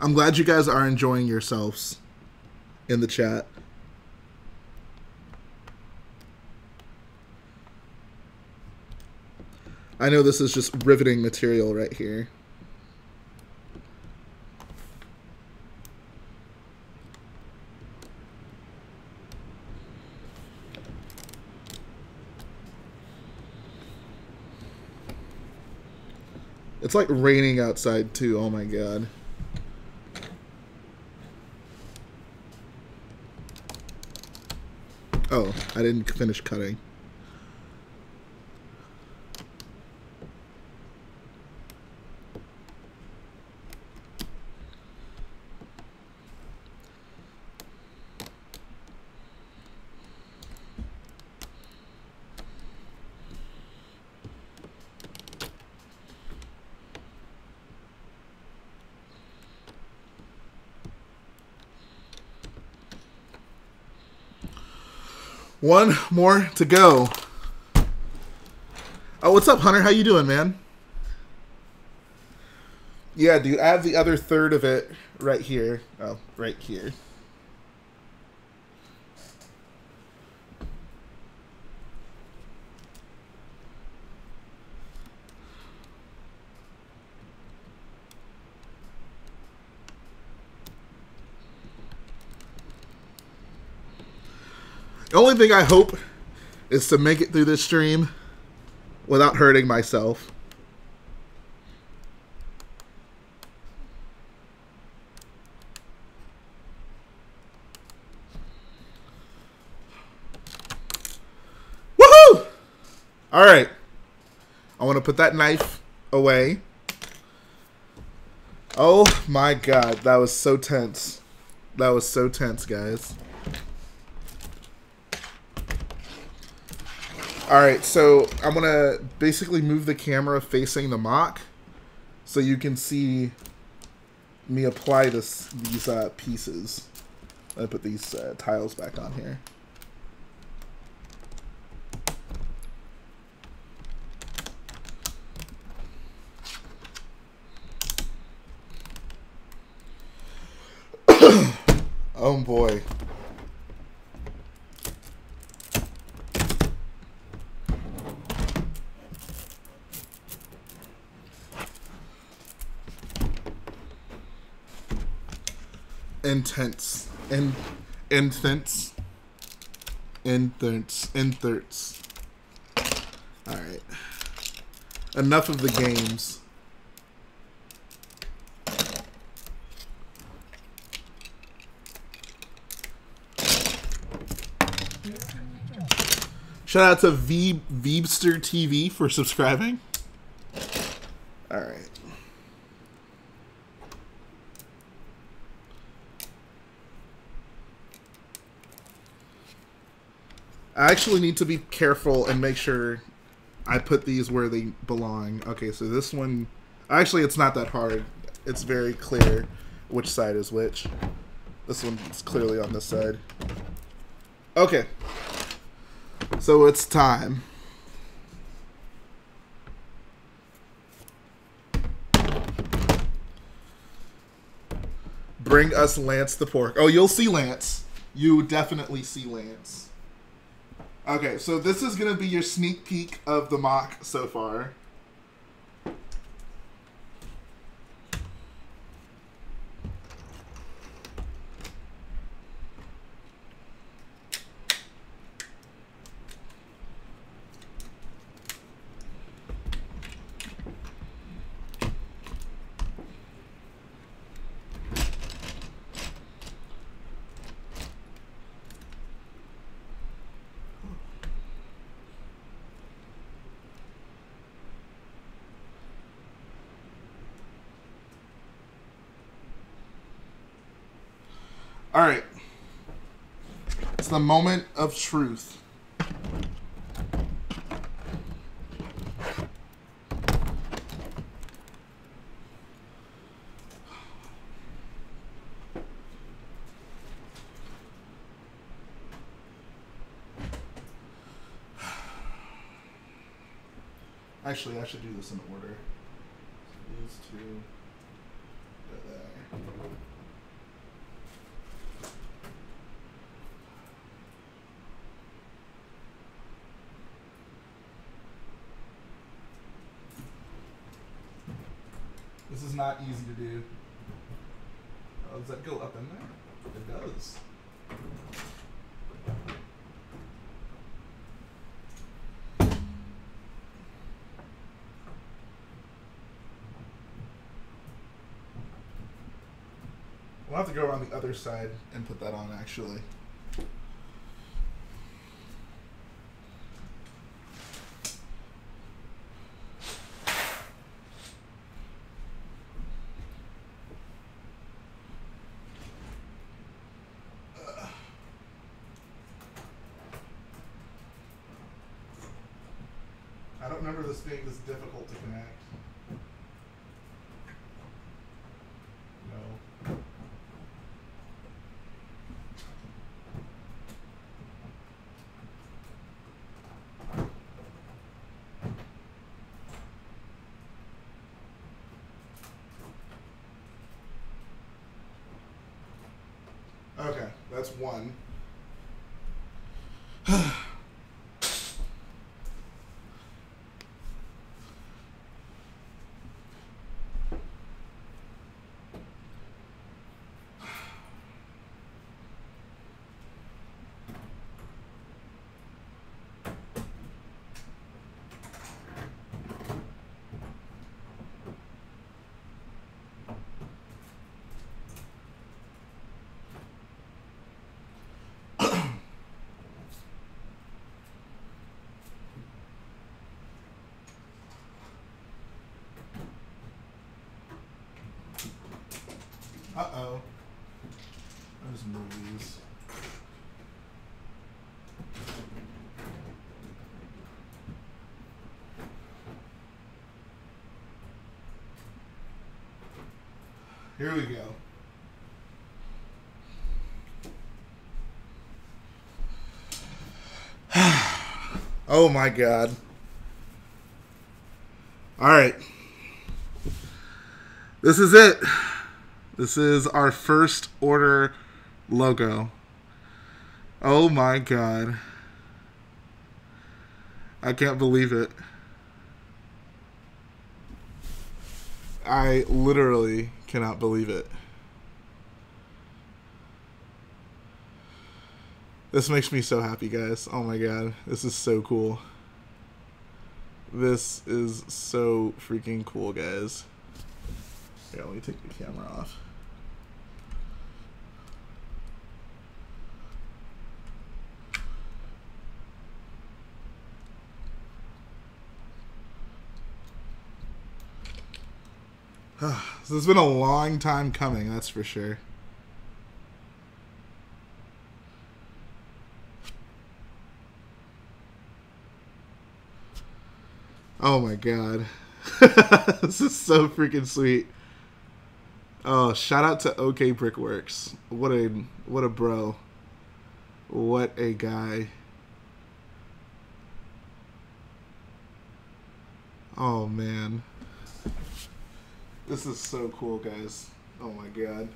I'm glad you guys are enjoying yourselves in the chat. I know this is just riveting material right here. It's like raining outside too, oh my god. Oh, I didn't finish cutting. One more to go. Oh, what's up, Hunter? How you doing, man? Yeah, dude, I have the other third of it right here. Oh, right here. The only thing I hope is to make it through this stream without hurting myself. Woohoo! All right. I want to put that knife away. Oh my god, that was so tense. That was so tense, guys. Alright, so I'm gonna basically move the camera facing the MOC so you can see me apply these pieces. I put these tiles back on here. Oh boy. Intense. Intense. Alright. Enough of the games. Shout out to Veebster TV for subscribing. All right. I actually need to be careful and make sure I put these where they belong. Okay, so this one, actually it's not that hard. It's very clear which side is which. This one's clearly on this side. Okay. So it's time. Bring us Lance the Pork. Oh, you'll see Lance. You definitely see Lance. Okay, so this is going to be your sneak peek of the MOC so far. Alright, it's the moment of truth. Actually, I should do this in order. These two. Not easy to do. Oh, does that go up in there? It does. We'll have to go around the other side and put that on, actually. Is difficult to connect. No. Okay, that's one. Uh-oh. Those movies. Here we go. Oh my God. All right. This is it. This is our First Order logo. Oh my God. I can't believe it. I literally cannot believe it. This makes me so happy, guys. Oh my God. This is so cool. This is so freaking cool, guys. Here, let me take the camera off. So it's been a long time coming, that's for sure. Oh my God. This is so freaking sweet. Oh, shout out to OK Brickworks. What a bro. What a guy. Oh man. This is so cool, guys. Oh my God.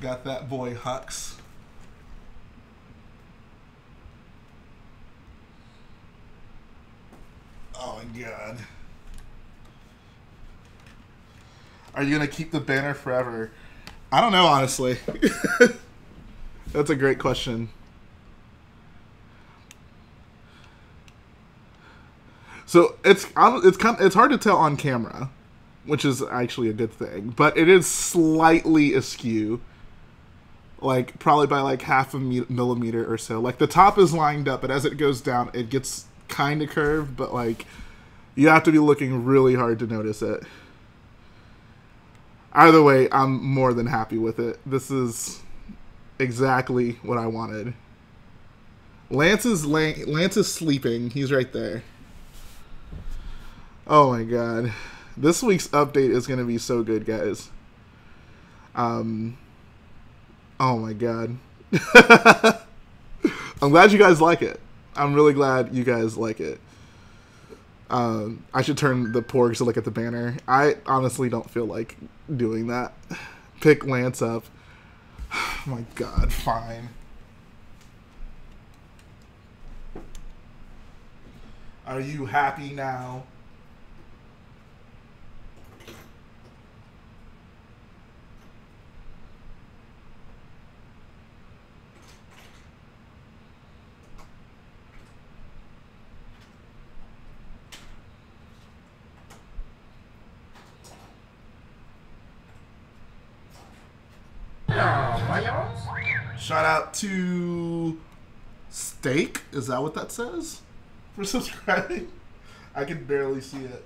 Got that boy Hux. Oh my God. Are you going to keep the banner forever? I don't know, honestly. That's a great question. So it's hard to tell on camera, which is actually a good thing, but it is slightly askew. Like probably by like half a millimeter or so. Like the top is lined up, but as it goes down, it gets kind of curved, but like you have to be looking really hard to notice it. Either way, I'm more than happy with it. This is exactly what I wanted. Lance is sleeping. He's right there. Oh my God. This week's update is going to be so good, guys. Oh my God. I'm glad you guys like it. I'm really glad you guys like it. I should turn the porgs to look at the banner. I honestly don't feel like doing that. Pick Lance up. Oh my God, fine. Are you happy now? Shout out to Steak. Is that what that says? For subscribing? I can barely see it.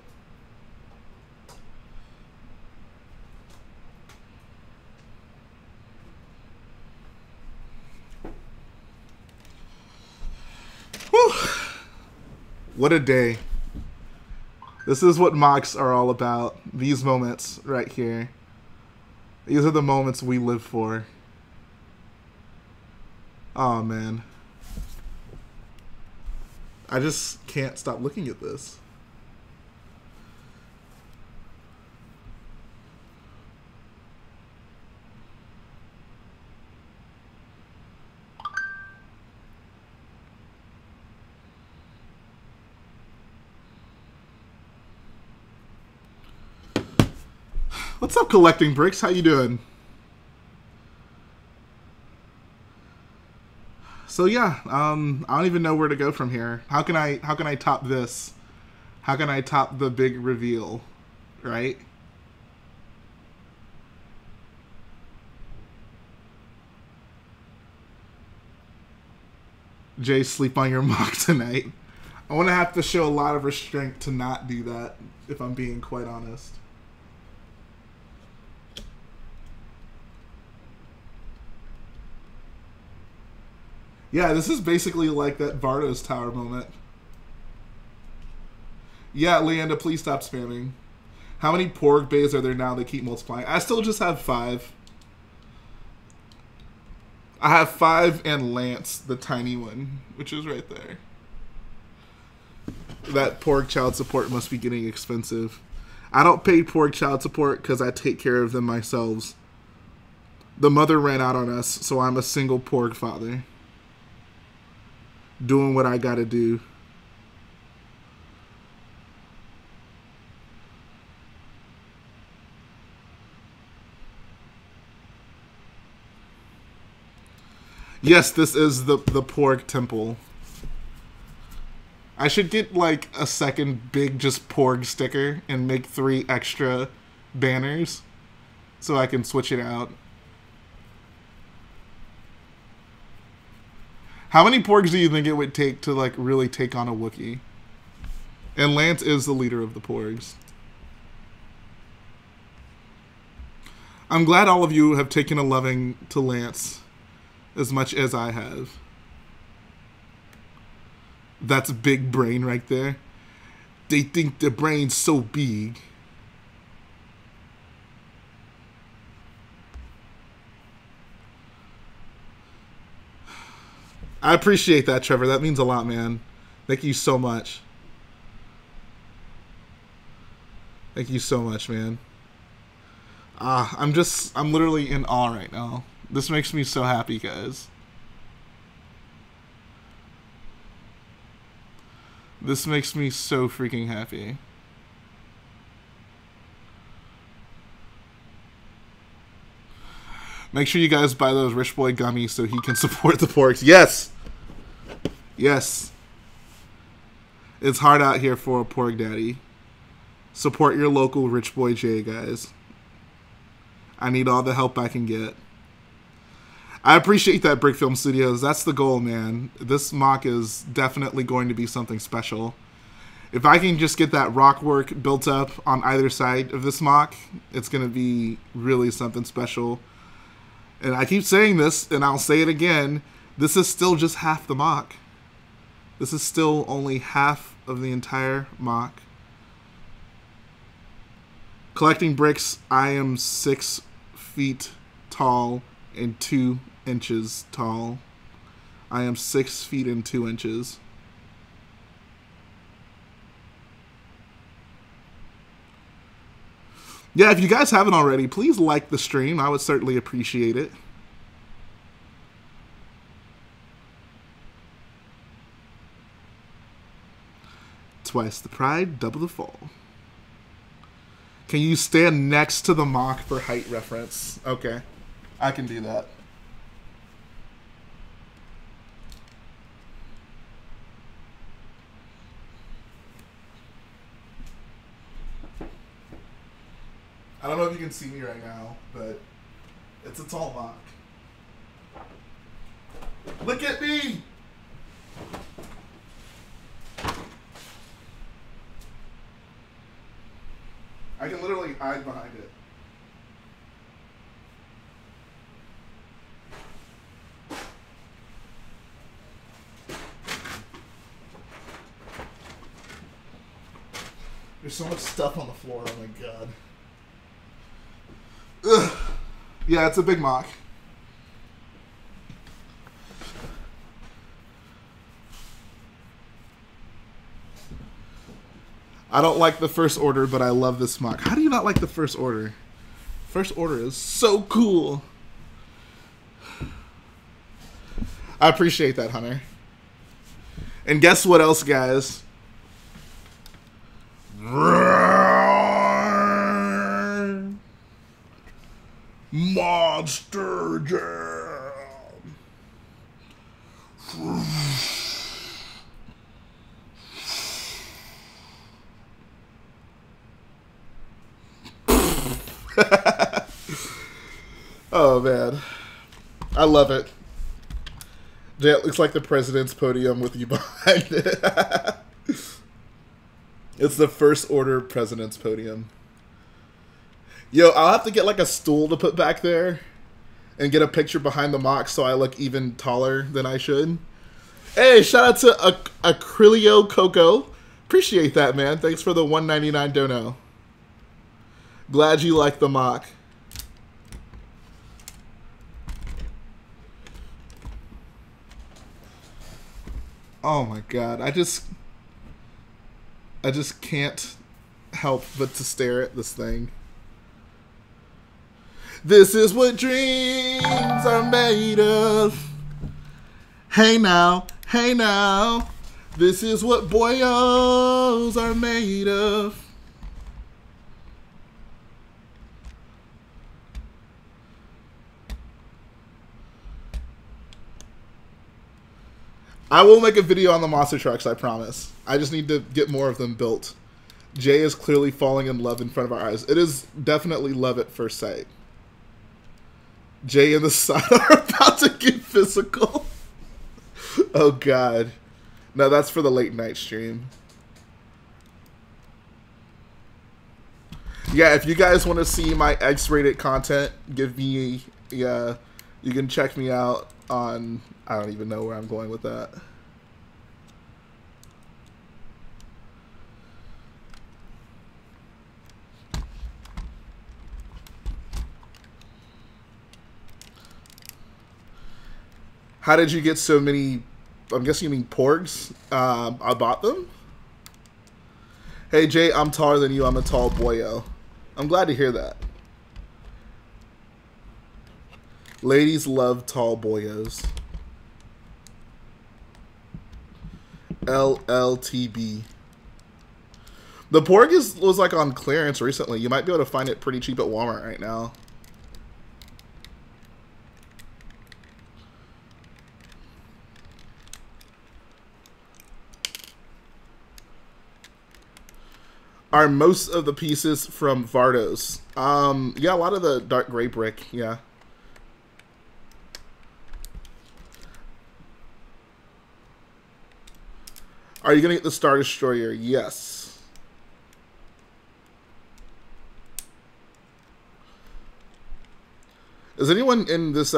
Whew. What a day. This is what MOCs are all about. These moments right here. These are the moments we live for. Oh man. I just can't stop looking at this. What's up, Collecting Bricks? How you doing? So yeah, I don't even know where to go from here. How can I top this? How can I top the big reveal, right? Jay, sleep on your mock tonight. I want to have to show a lot of restraint to not do that, if I'm being quite honest. Yeah, this is basically like that Vardos Tower moment. Yeah, Leanda, please stop spamming. How many Porg bays are there now? They keep multiplying. I still just have 5. I have 5 and Lance, the tiny one, which is right there. That Porg child support must be getting expensive. I don't pay Porg child support because I take care of them myself. The mother ran out on us, so I'm a single Porg father. Doing what I gotta do. Yes, this is the Porg Temple. I should get, like, a second big just Porg sticker and make 3 extra banners so I can switch it out. How many Porgs do you think it would take to, like, really take on a Wookiee? And Lance is the leader of the Porgs. I'm glad all of you have taken a loving to Lance. As much as I have. That's a big brain right there. They think their brain's so big. I appreciate that, Trevor. That means a lot, man. Thank you so much. Thank you so much, man. I'm literally in awe right now. This makes me so happy, guys. This makes me so freaking happy. Make sure you guys buy those Rich Boy gummies so he can support the Porgs. Yes! Yes. It's hard out here for a Porg daddy. Support your local RichboyJhae, guys. I need all the help I can get. I appreciate that, Brick Film Studios. That's the goal, man. This mock is definitely going to be something special. If I can just get that rock work built up on either side of this mock, it's going to be really something special. And I keep saying this, and I'll say it again. This is still just half the mock. This is still only half of the entire mock. Collecting bricks, I am 6 feet tall and 2 inches tall. I am 6 feet and 2 inches. Yeah, if you guys haven't already, please like the stream. I would certainly appreciate it. Twice the pride, double the fall. Can you stand next to the mock for height reference? Okay. I can do that. I don't know if you can see me right now, but it's a tall mock. Look at me! I can literally hide behind it. There's so much stuff on the floor, oh my god. Ugh. Yeah, it's a big mock. I don't like the First Order, but I love this mock. How do you not like the First Order? First Order is so cool. I appreciate that, Hunter. And guess what else, guys? Monster Jam. Oh man, I love it. It looks like the president's podium with you behind it. It's the First Order President's Podium. Yo, I'll have to get like a stool to put back there and get a picture behind the mock so I look even taller than I should. Hey, shout out to Acrylio Coco. Appreciate that, man. Thanks for the $1.99 dono. Glad you like the mock. Oh my god, I just can't help but to stare at this thing. This is what dreams are made of. Hey now, hey now. This is what boyos are made of. I will make a video on the monster trucks, I promise. I just need to get more of them built. Jay is clearly falling in love in front of our eyes. It is definitely love at first sight. Jay and the Sun are about to get physical. Oh, God. No, that's for the late night stream. Yeah, if you guys want to see my X-rated content, give me... Yeah, you can check me out on... I don't even know where I'm going with that. How did you get so many? I'm guessing you mean porgs. I bought them. Hey Jay, I'm taller than you. I'm a tall boyo. I'm glad to hear that. Ladies love tall boyos. LLTB. The porg was like on clearance recently. You might be able to find it pretty cheap at Walmart right now. Are most of the pieces from Varidos? Yeah, a lot of the dark gray brick, yeah. Are you going to get the Star Destroyer? Yes. Is anyone in this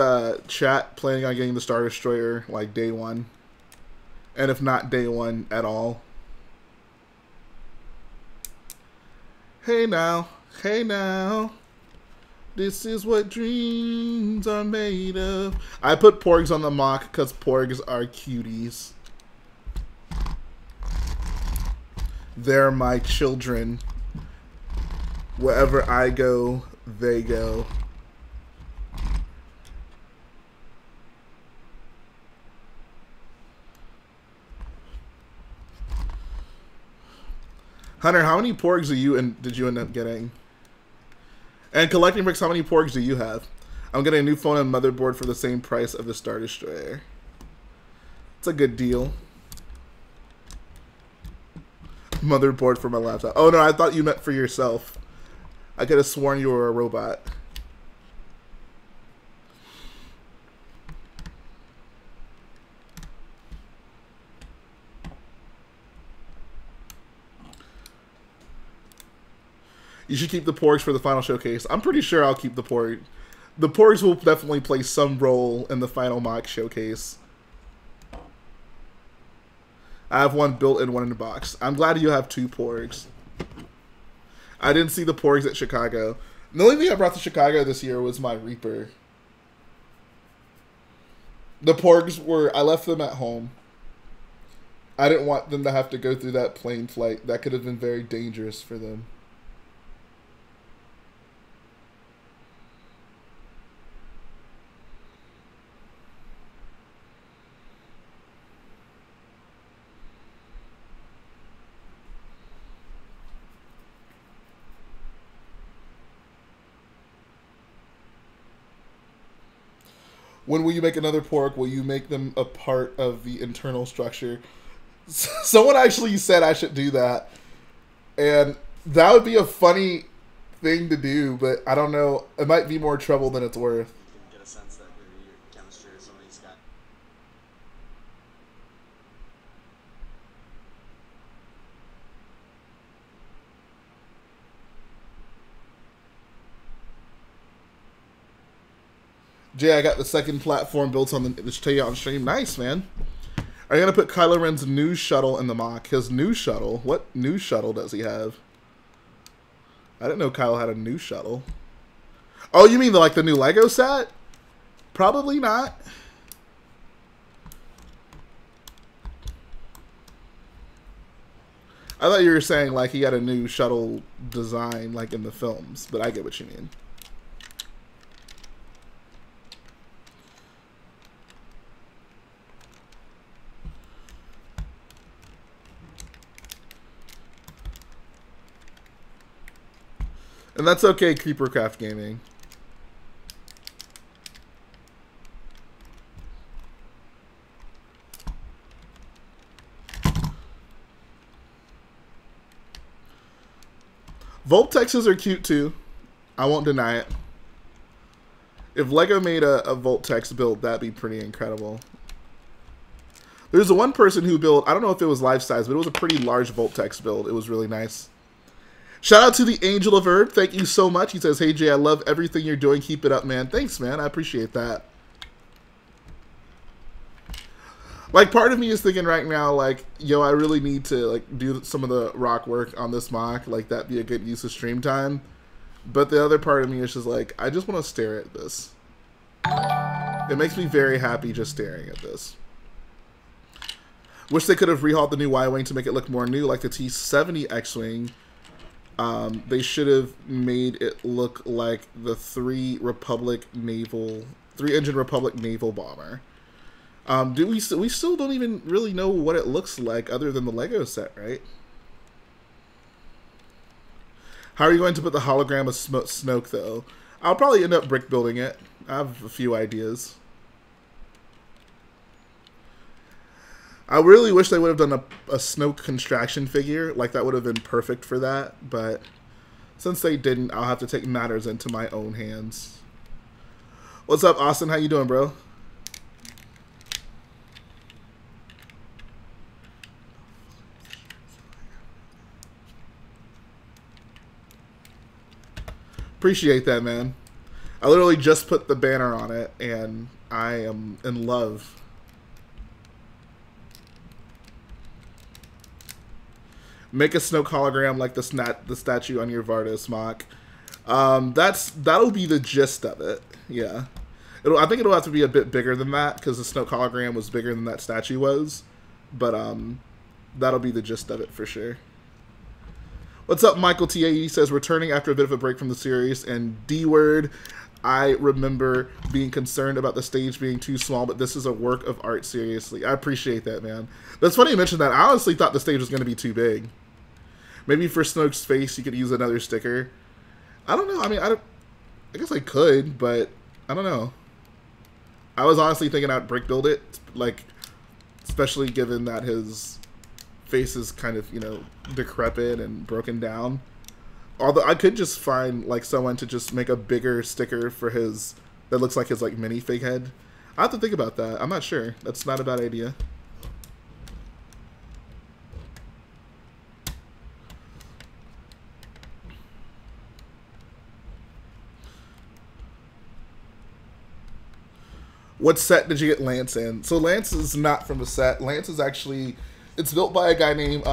chat planning on getting the Star Destroyer like day one? And if not day one at all? Hey now, hey now, this is what dreams are made of. I put porgs on the mock because porgs are cuties. They're my children. Wherever I go, they go. Hunter, how many porgs did you end up getting? And collecting bricks, how many porgs do you have? I'm getting a new phone and motherboard for the same price of the Star Destroyer. It's a good deal. Motherboard for my laptop. Oh no, I thought you meant for yourself. I could have sworn you were a robot. You should keep the porgs for the final showcase. I'm pretty sure I'll keep the porg. The porgs will definitely play some role in the final mock showcase. I have one built and one in the box. I'm glad you have two porgs. I didn't see the porgs at Chicago. The only thing I brought to Chicago this year was my Reaper. The porgs were... I left them at home. I didn't want them to have to go through that plane flight. That could have been very dangerous for them. When will you make another porg? Will you make them a part of the internal structure? Someone actually said I should do that. And that would be a funny thing to do, but I don't know. It might be more trouble than it's worth. You get a sense that maybe your chemistry or somebody's got... Jay, I got the second platform built on the Tell you on stream. Nice, man. Are you gonna put Kylo Ren's new shuttle in the MOC? His new shuttle? What new shuttle does he have? I didn't know Kylo had a new shuttle. Oh, you mean the, like the new Lego set? Probably not. I thought you were saying like he had a new shuttle design like in the films, but I get what you mean. And that's okay, Creepercraft Gaming. Voltexes are cute too. I won't deny it. If LEGO made a Voltex build, that'd be pretty incredible. There's one person who built, I don't know if it was life size, but it was a pretty large Voltex build. It was really nice. Shout out to the Angel of Herb. Thank you so much. He says, hey, Jay, I love everything you're doing. Keep it up, man. Thanks, man. I appreciate that. Like, part of me is thinking right now, like, yo, I really need to, like, do some of the rock work on this mock. Like, that'd be a good use of stream time. But the other part of me is just like, I just want to stare at this. It makes me very happy just staring at this. Wish they could have rehauled the new Y-Wing to make it look more new, like the T-70 X-Wing. They should have made it look like the three-engine Republic naval bomber. We still don't even really know what it looks like other than the Lego set, right? How are you going to put the hologram of Snoke, though? I'll probably end up brick building it. I have a few ideas. I really wish they would have done a Snoke construction figure. Like, that would have been perfect for that. But since they didn't, I'll have to take matters into my own hands. What's up, Austin? How you doing, bro? Appreciate that, man. I literally just put the banner on it, and I am in love. Make a Snoke hologram like the statue on your Varidos mock. That'll be the gist of it. Yeah, I think it'll have to be a bit bigger than that because the Snoke hologram was bigger than that statue was. But that'll be the gist of it for sure. What's up, Michael T.A.E. says returning after a bit of a break from the series and D-word. I remember being concerned about the stage being too small, but this is a work of art. Seriously, I appreciate that, man. That's funny you mentioned that. I honestly thought the stage was going to be too big. Maybe for Snoke's face, you could use another sticker. I don't know. I mean, I guess I could, but I don't know. I was honestly thinking I'd brick build it, like, especially given that his face is kind of, you know, decrepit and broken down. Although I could just find, like, someone to just make a bigger sticker for his, that looks like his, like, minifig head. I have to think about that. I'm not sure. That's not a bad idea. What set did you get Lance in? So Lance is not from a set. Lance is actually... It's built by a guy named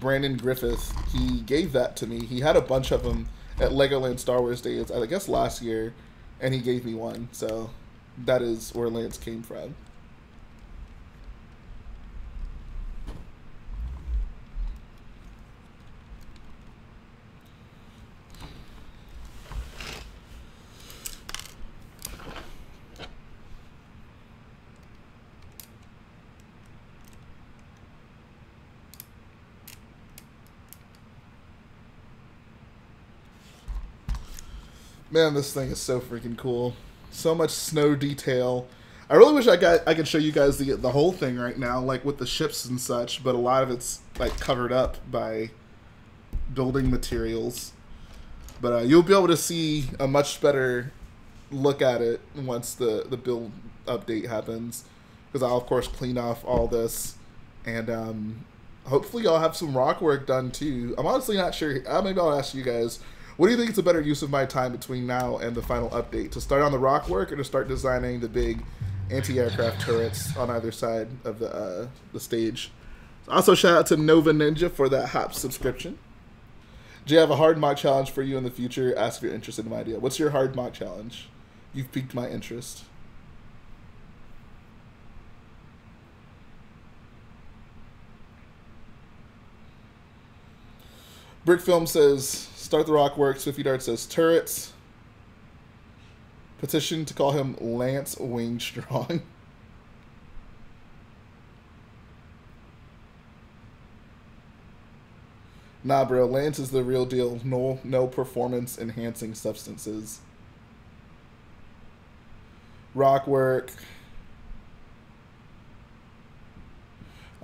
Brandon Griffith. He gave that to me. He had a bunch of them at Legoland Star Wars Days, I guess last year, and he gave me one. So that is where Lance came from. Man, this thing is so freaking cool. So much snow detail. I really wish I could show you guys the whole thing right now, like with the ships and such, but a lot of it's like covered up by building materials. But you'll be able to see a much better look at it once the build update happens, because I'll of course clean off all this, and hopefully I'll have some rock work done too. I'm honestly not sure. Maybe I'll ask you guys What do you think is a better use of my time between now and the final update? To start on the rock work or to start designing the big anti-aircraft turrets on either side of the stage? Also, shout out to Nova Ninja for that hop subscription. Jay, I have a hard mock challenge for you in the future. Ask if you're interested in my idea. What's your hard mock challenge? You've piqued my interest. Brickfilm says, start the rock work. Swifty Dart says, turrets. Petition to call him Lance Wingstrong. Nah, bro. Lance is the real deal. No performance-enhancing substances. Rock work.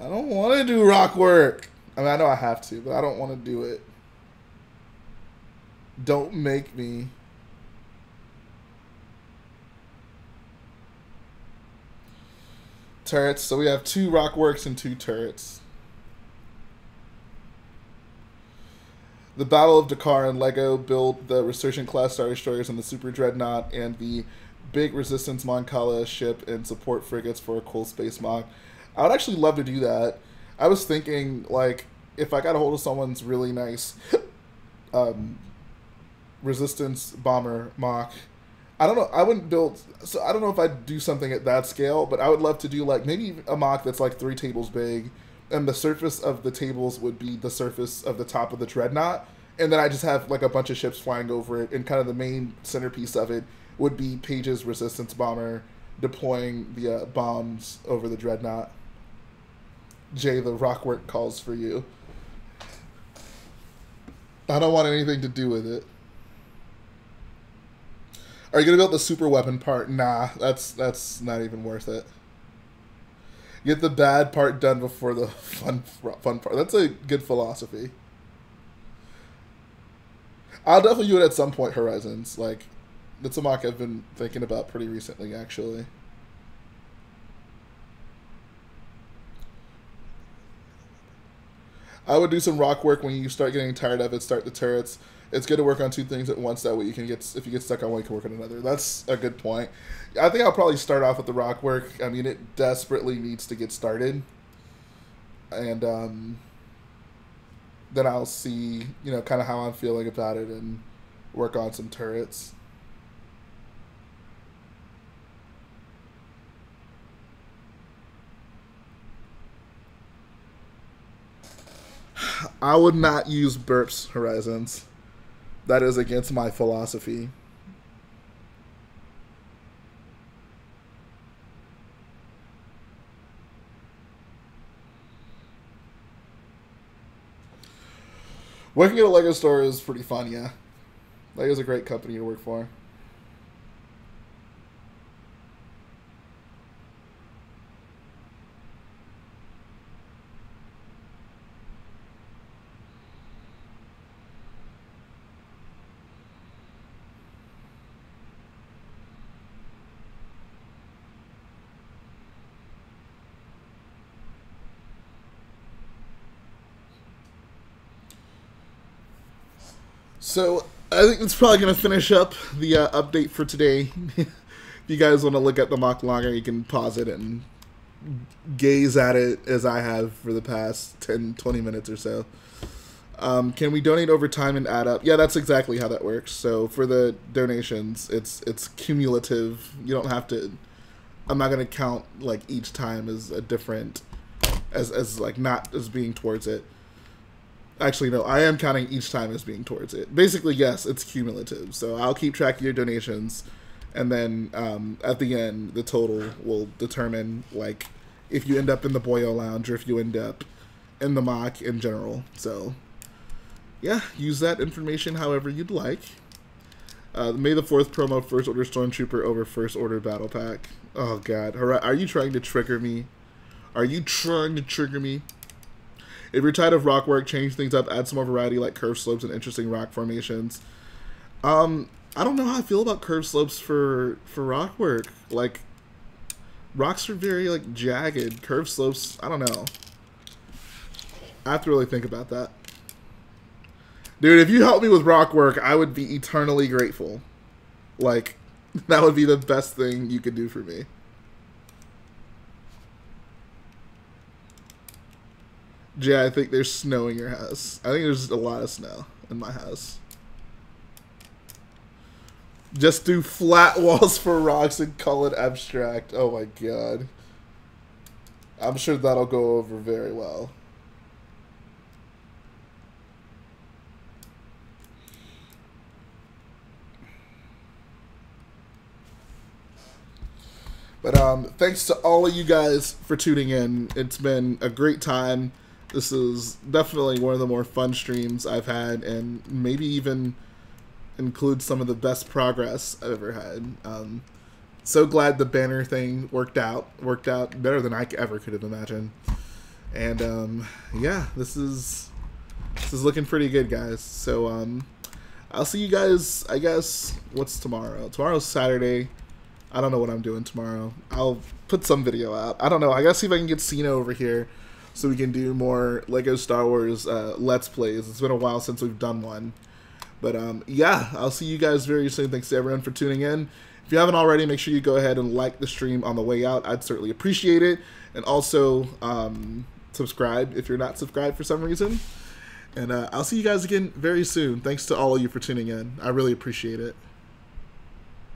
I don't want to do rock work. I mean, I know I have to, but I don't want to do it. Don't make me. Turrets. So we have 2 rock works and 2 turrets. The Battle of Dakar and LEGO build the Resurgent-class Star Destroyers and the Super Dreadnought and the big Resistance Mon Cala ship and support frigates for a cool space mock. I would actually love to do that. I was thinking, like, if I got a hold of someone's really nice Resistance Bomber mock, I don't know, I wouldn't build, so I don't know if I'd do something at that scale, but I would love to do, like, maybe a mock that's, like, 3 tables big, and the surface of the tables would be the surface of the top of the dreadnought, and then I just have like a bunch of ships flying over it, and kind of the main centerpiece of it would be Paige's Resistance Bomber deploying the bombs over the dreadnought. Jay, the rockwork calls for you. I don't want anything to do with it. Are you gonna build the super weapon part? Nah, that's not even worth it. Get the bad part done before the fun part. That's a good philosophy. I'll definitely do it at some point, Horizons. Like, that's a mock I've been thinking about pretty recently, actually. I would do some rock work when you start getting tired of it. Start the turrets. It's good to work on 2 things at once. That way you can get, if you get stuck on one, you can work on another. That's a good point. I think I'll probably start off with the rock work. I mean, it desperately needs to get started. And then I'll see, you know, kind of how I'm feeling about it and work on some turrets. I would not use burps, Horizons. That is against my philosophy. Working at a LEGO store is pretty fun, yeah. LEGO's a great company to work for. So, I think it's probably going to finish up the update for today. If you guys want to look at the mock longer, you can pause it and gaze at it as I have for the past 10, 20 minutes or so. Can we donate over time and add up? Yeah, that's exactly how that works. So, for the donations, it's cumulative. You don't have to... I'm not going to count, like, each time as a different... as like, not as being towards it. Actually, no, I am counting each time as being towards it. Basically, yes, it's cumulative. So I'll keep track of your donations, and then at the end, the total will determine, like, if you end up in the Boyo Lounge or if you end up in the mock in general. So, yeah, use that information however you'd like. May the 4th promo, First Order Stormtrooper over First Order Battle Pack. Oh, God. Are you trying to trigger me? Are you trying to trigger me? If you're tired of rock work, change things up, add some more variety like curved slopes and interesting rock formations. I don't know how I feel about curved slopes for rock work. Like, rocks are very, like, jagged. Curved slopes, I don't know. I have to really think about that. Dude, if you help me with rock work, I would be eternally grateful. Like, that would be the best thing you could do for me. Jay, I think there's snow in your house. I think there's a lot of snow in my house. Just do flat walls for rocks and call it abstract. Oh my god. I'm sure that'll go over very well. But thanks to all of you guys for tuning in. It's been a great time. This is definitely one of the more fun streams I've had, and maybe even includes some of the best progress I've ever had. So glad the banner thing worked out better than I ever could have imagined. And yeah, this is looking pretty good, guys. So I'll see you guys, I guess, what's tomorrow? Tomorrow's Saturday. I don't know what I'm doing tomorrow. I'll put some video out. I don't know. I gotta see if I can get Cena over here so we can do more LEGO Star Wars Let's Plays. It's been a while since we've done one. But yeah, I'll see you guys very soon. Thanks to everyone for tuning in. If you haven't already, make sure you go ahead and like the stream on the way out. I'd certainly appreciate it. And also subscribe if you're not subscribed for some reason. And I'll see you guys again very soon. Thanks to all of you for tuning in. I really appreciate it.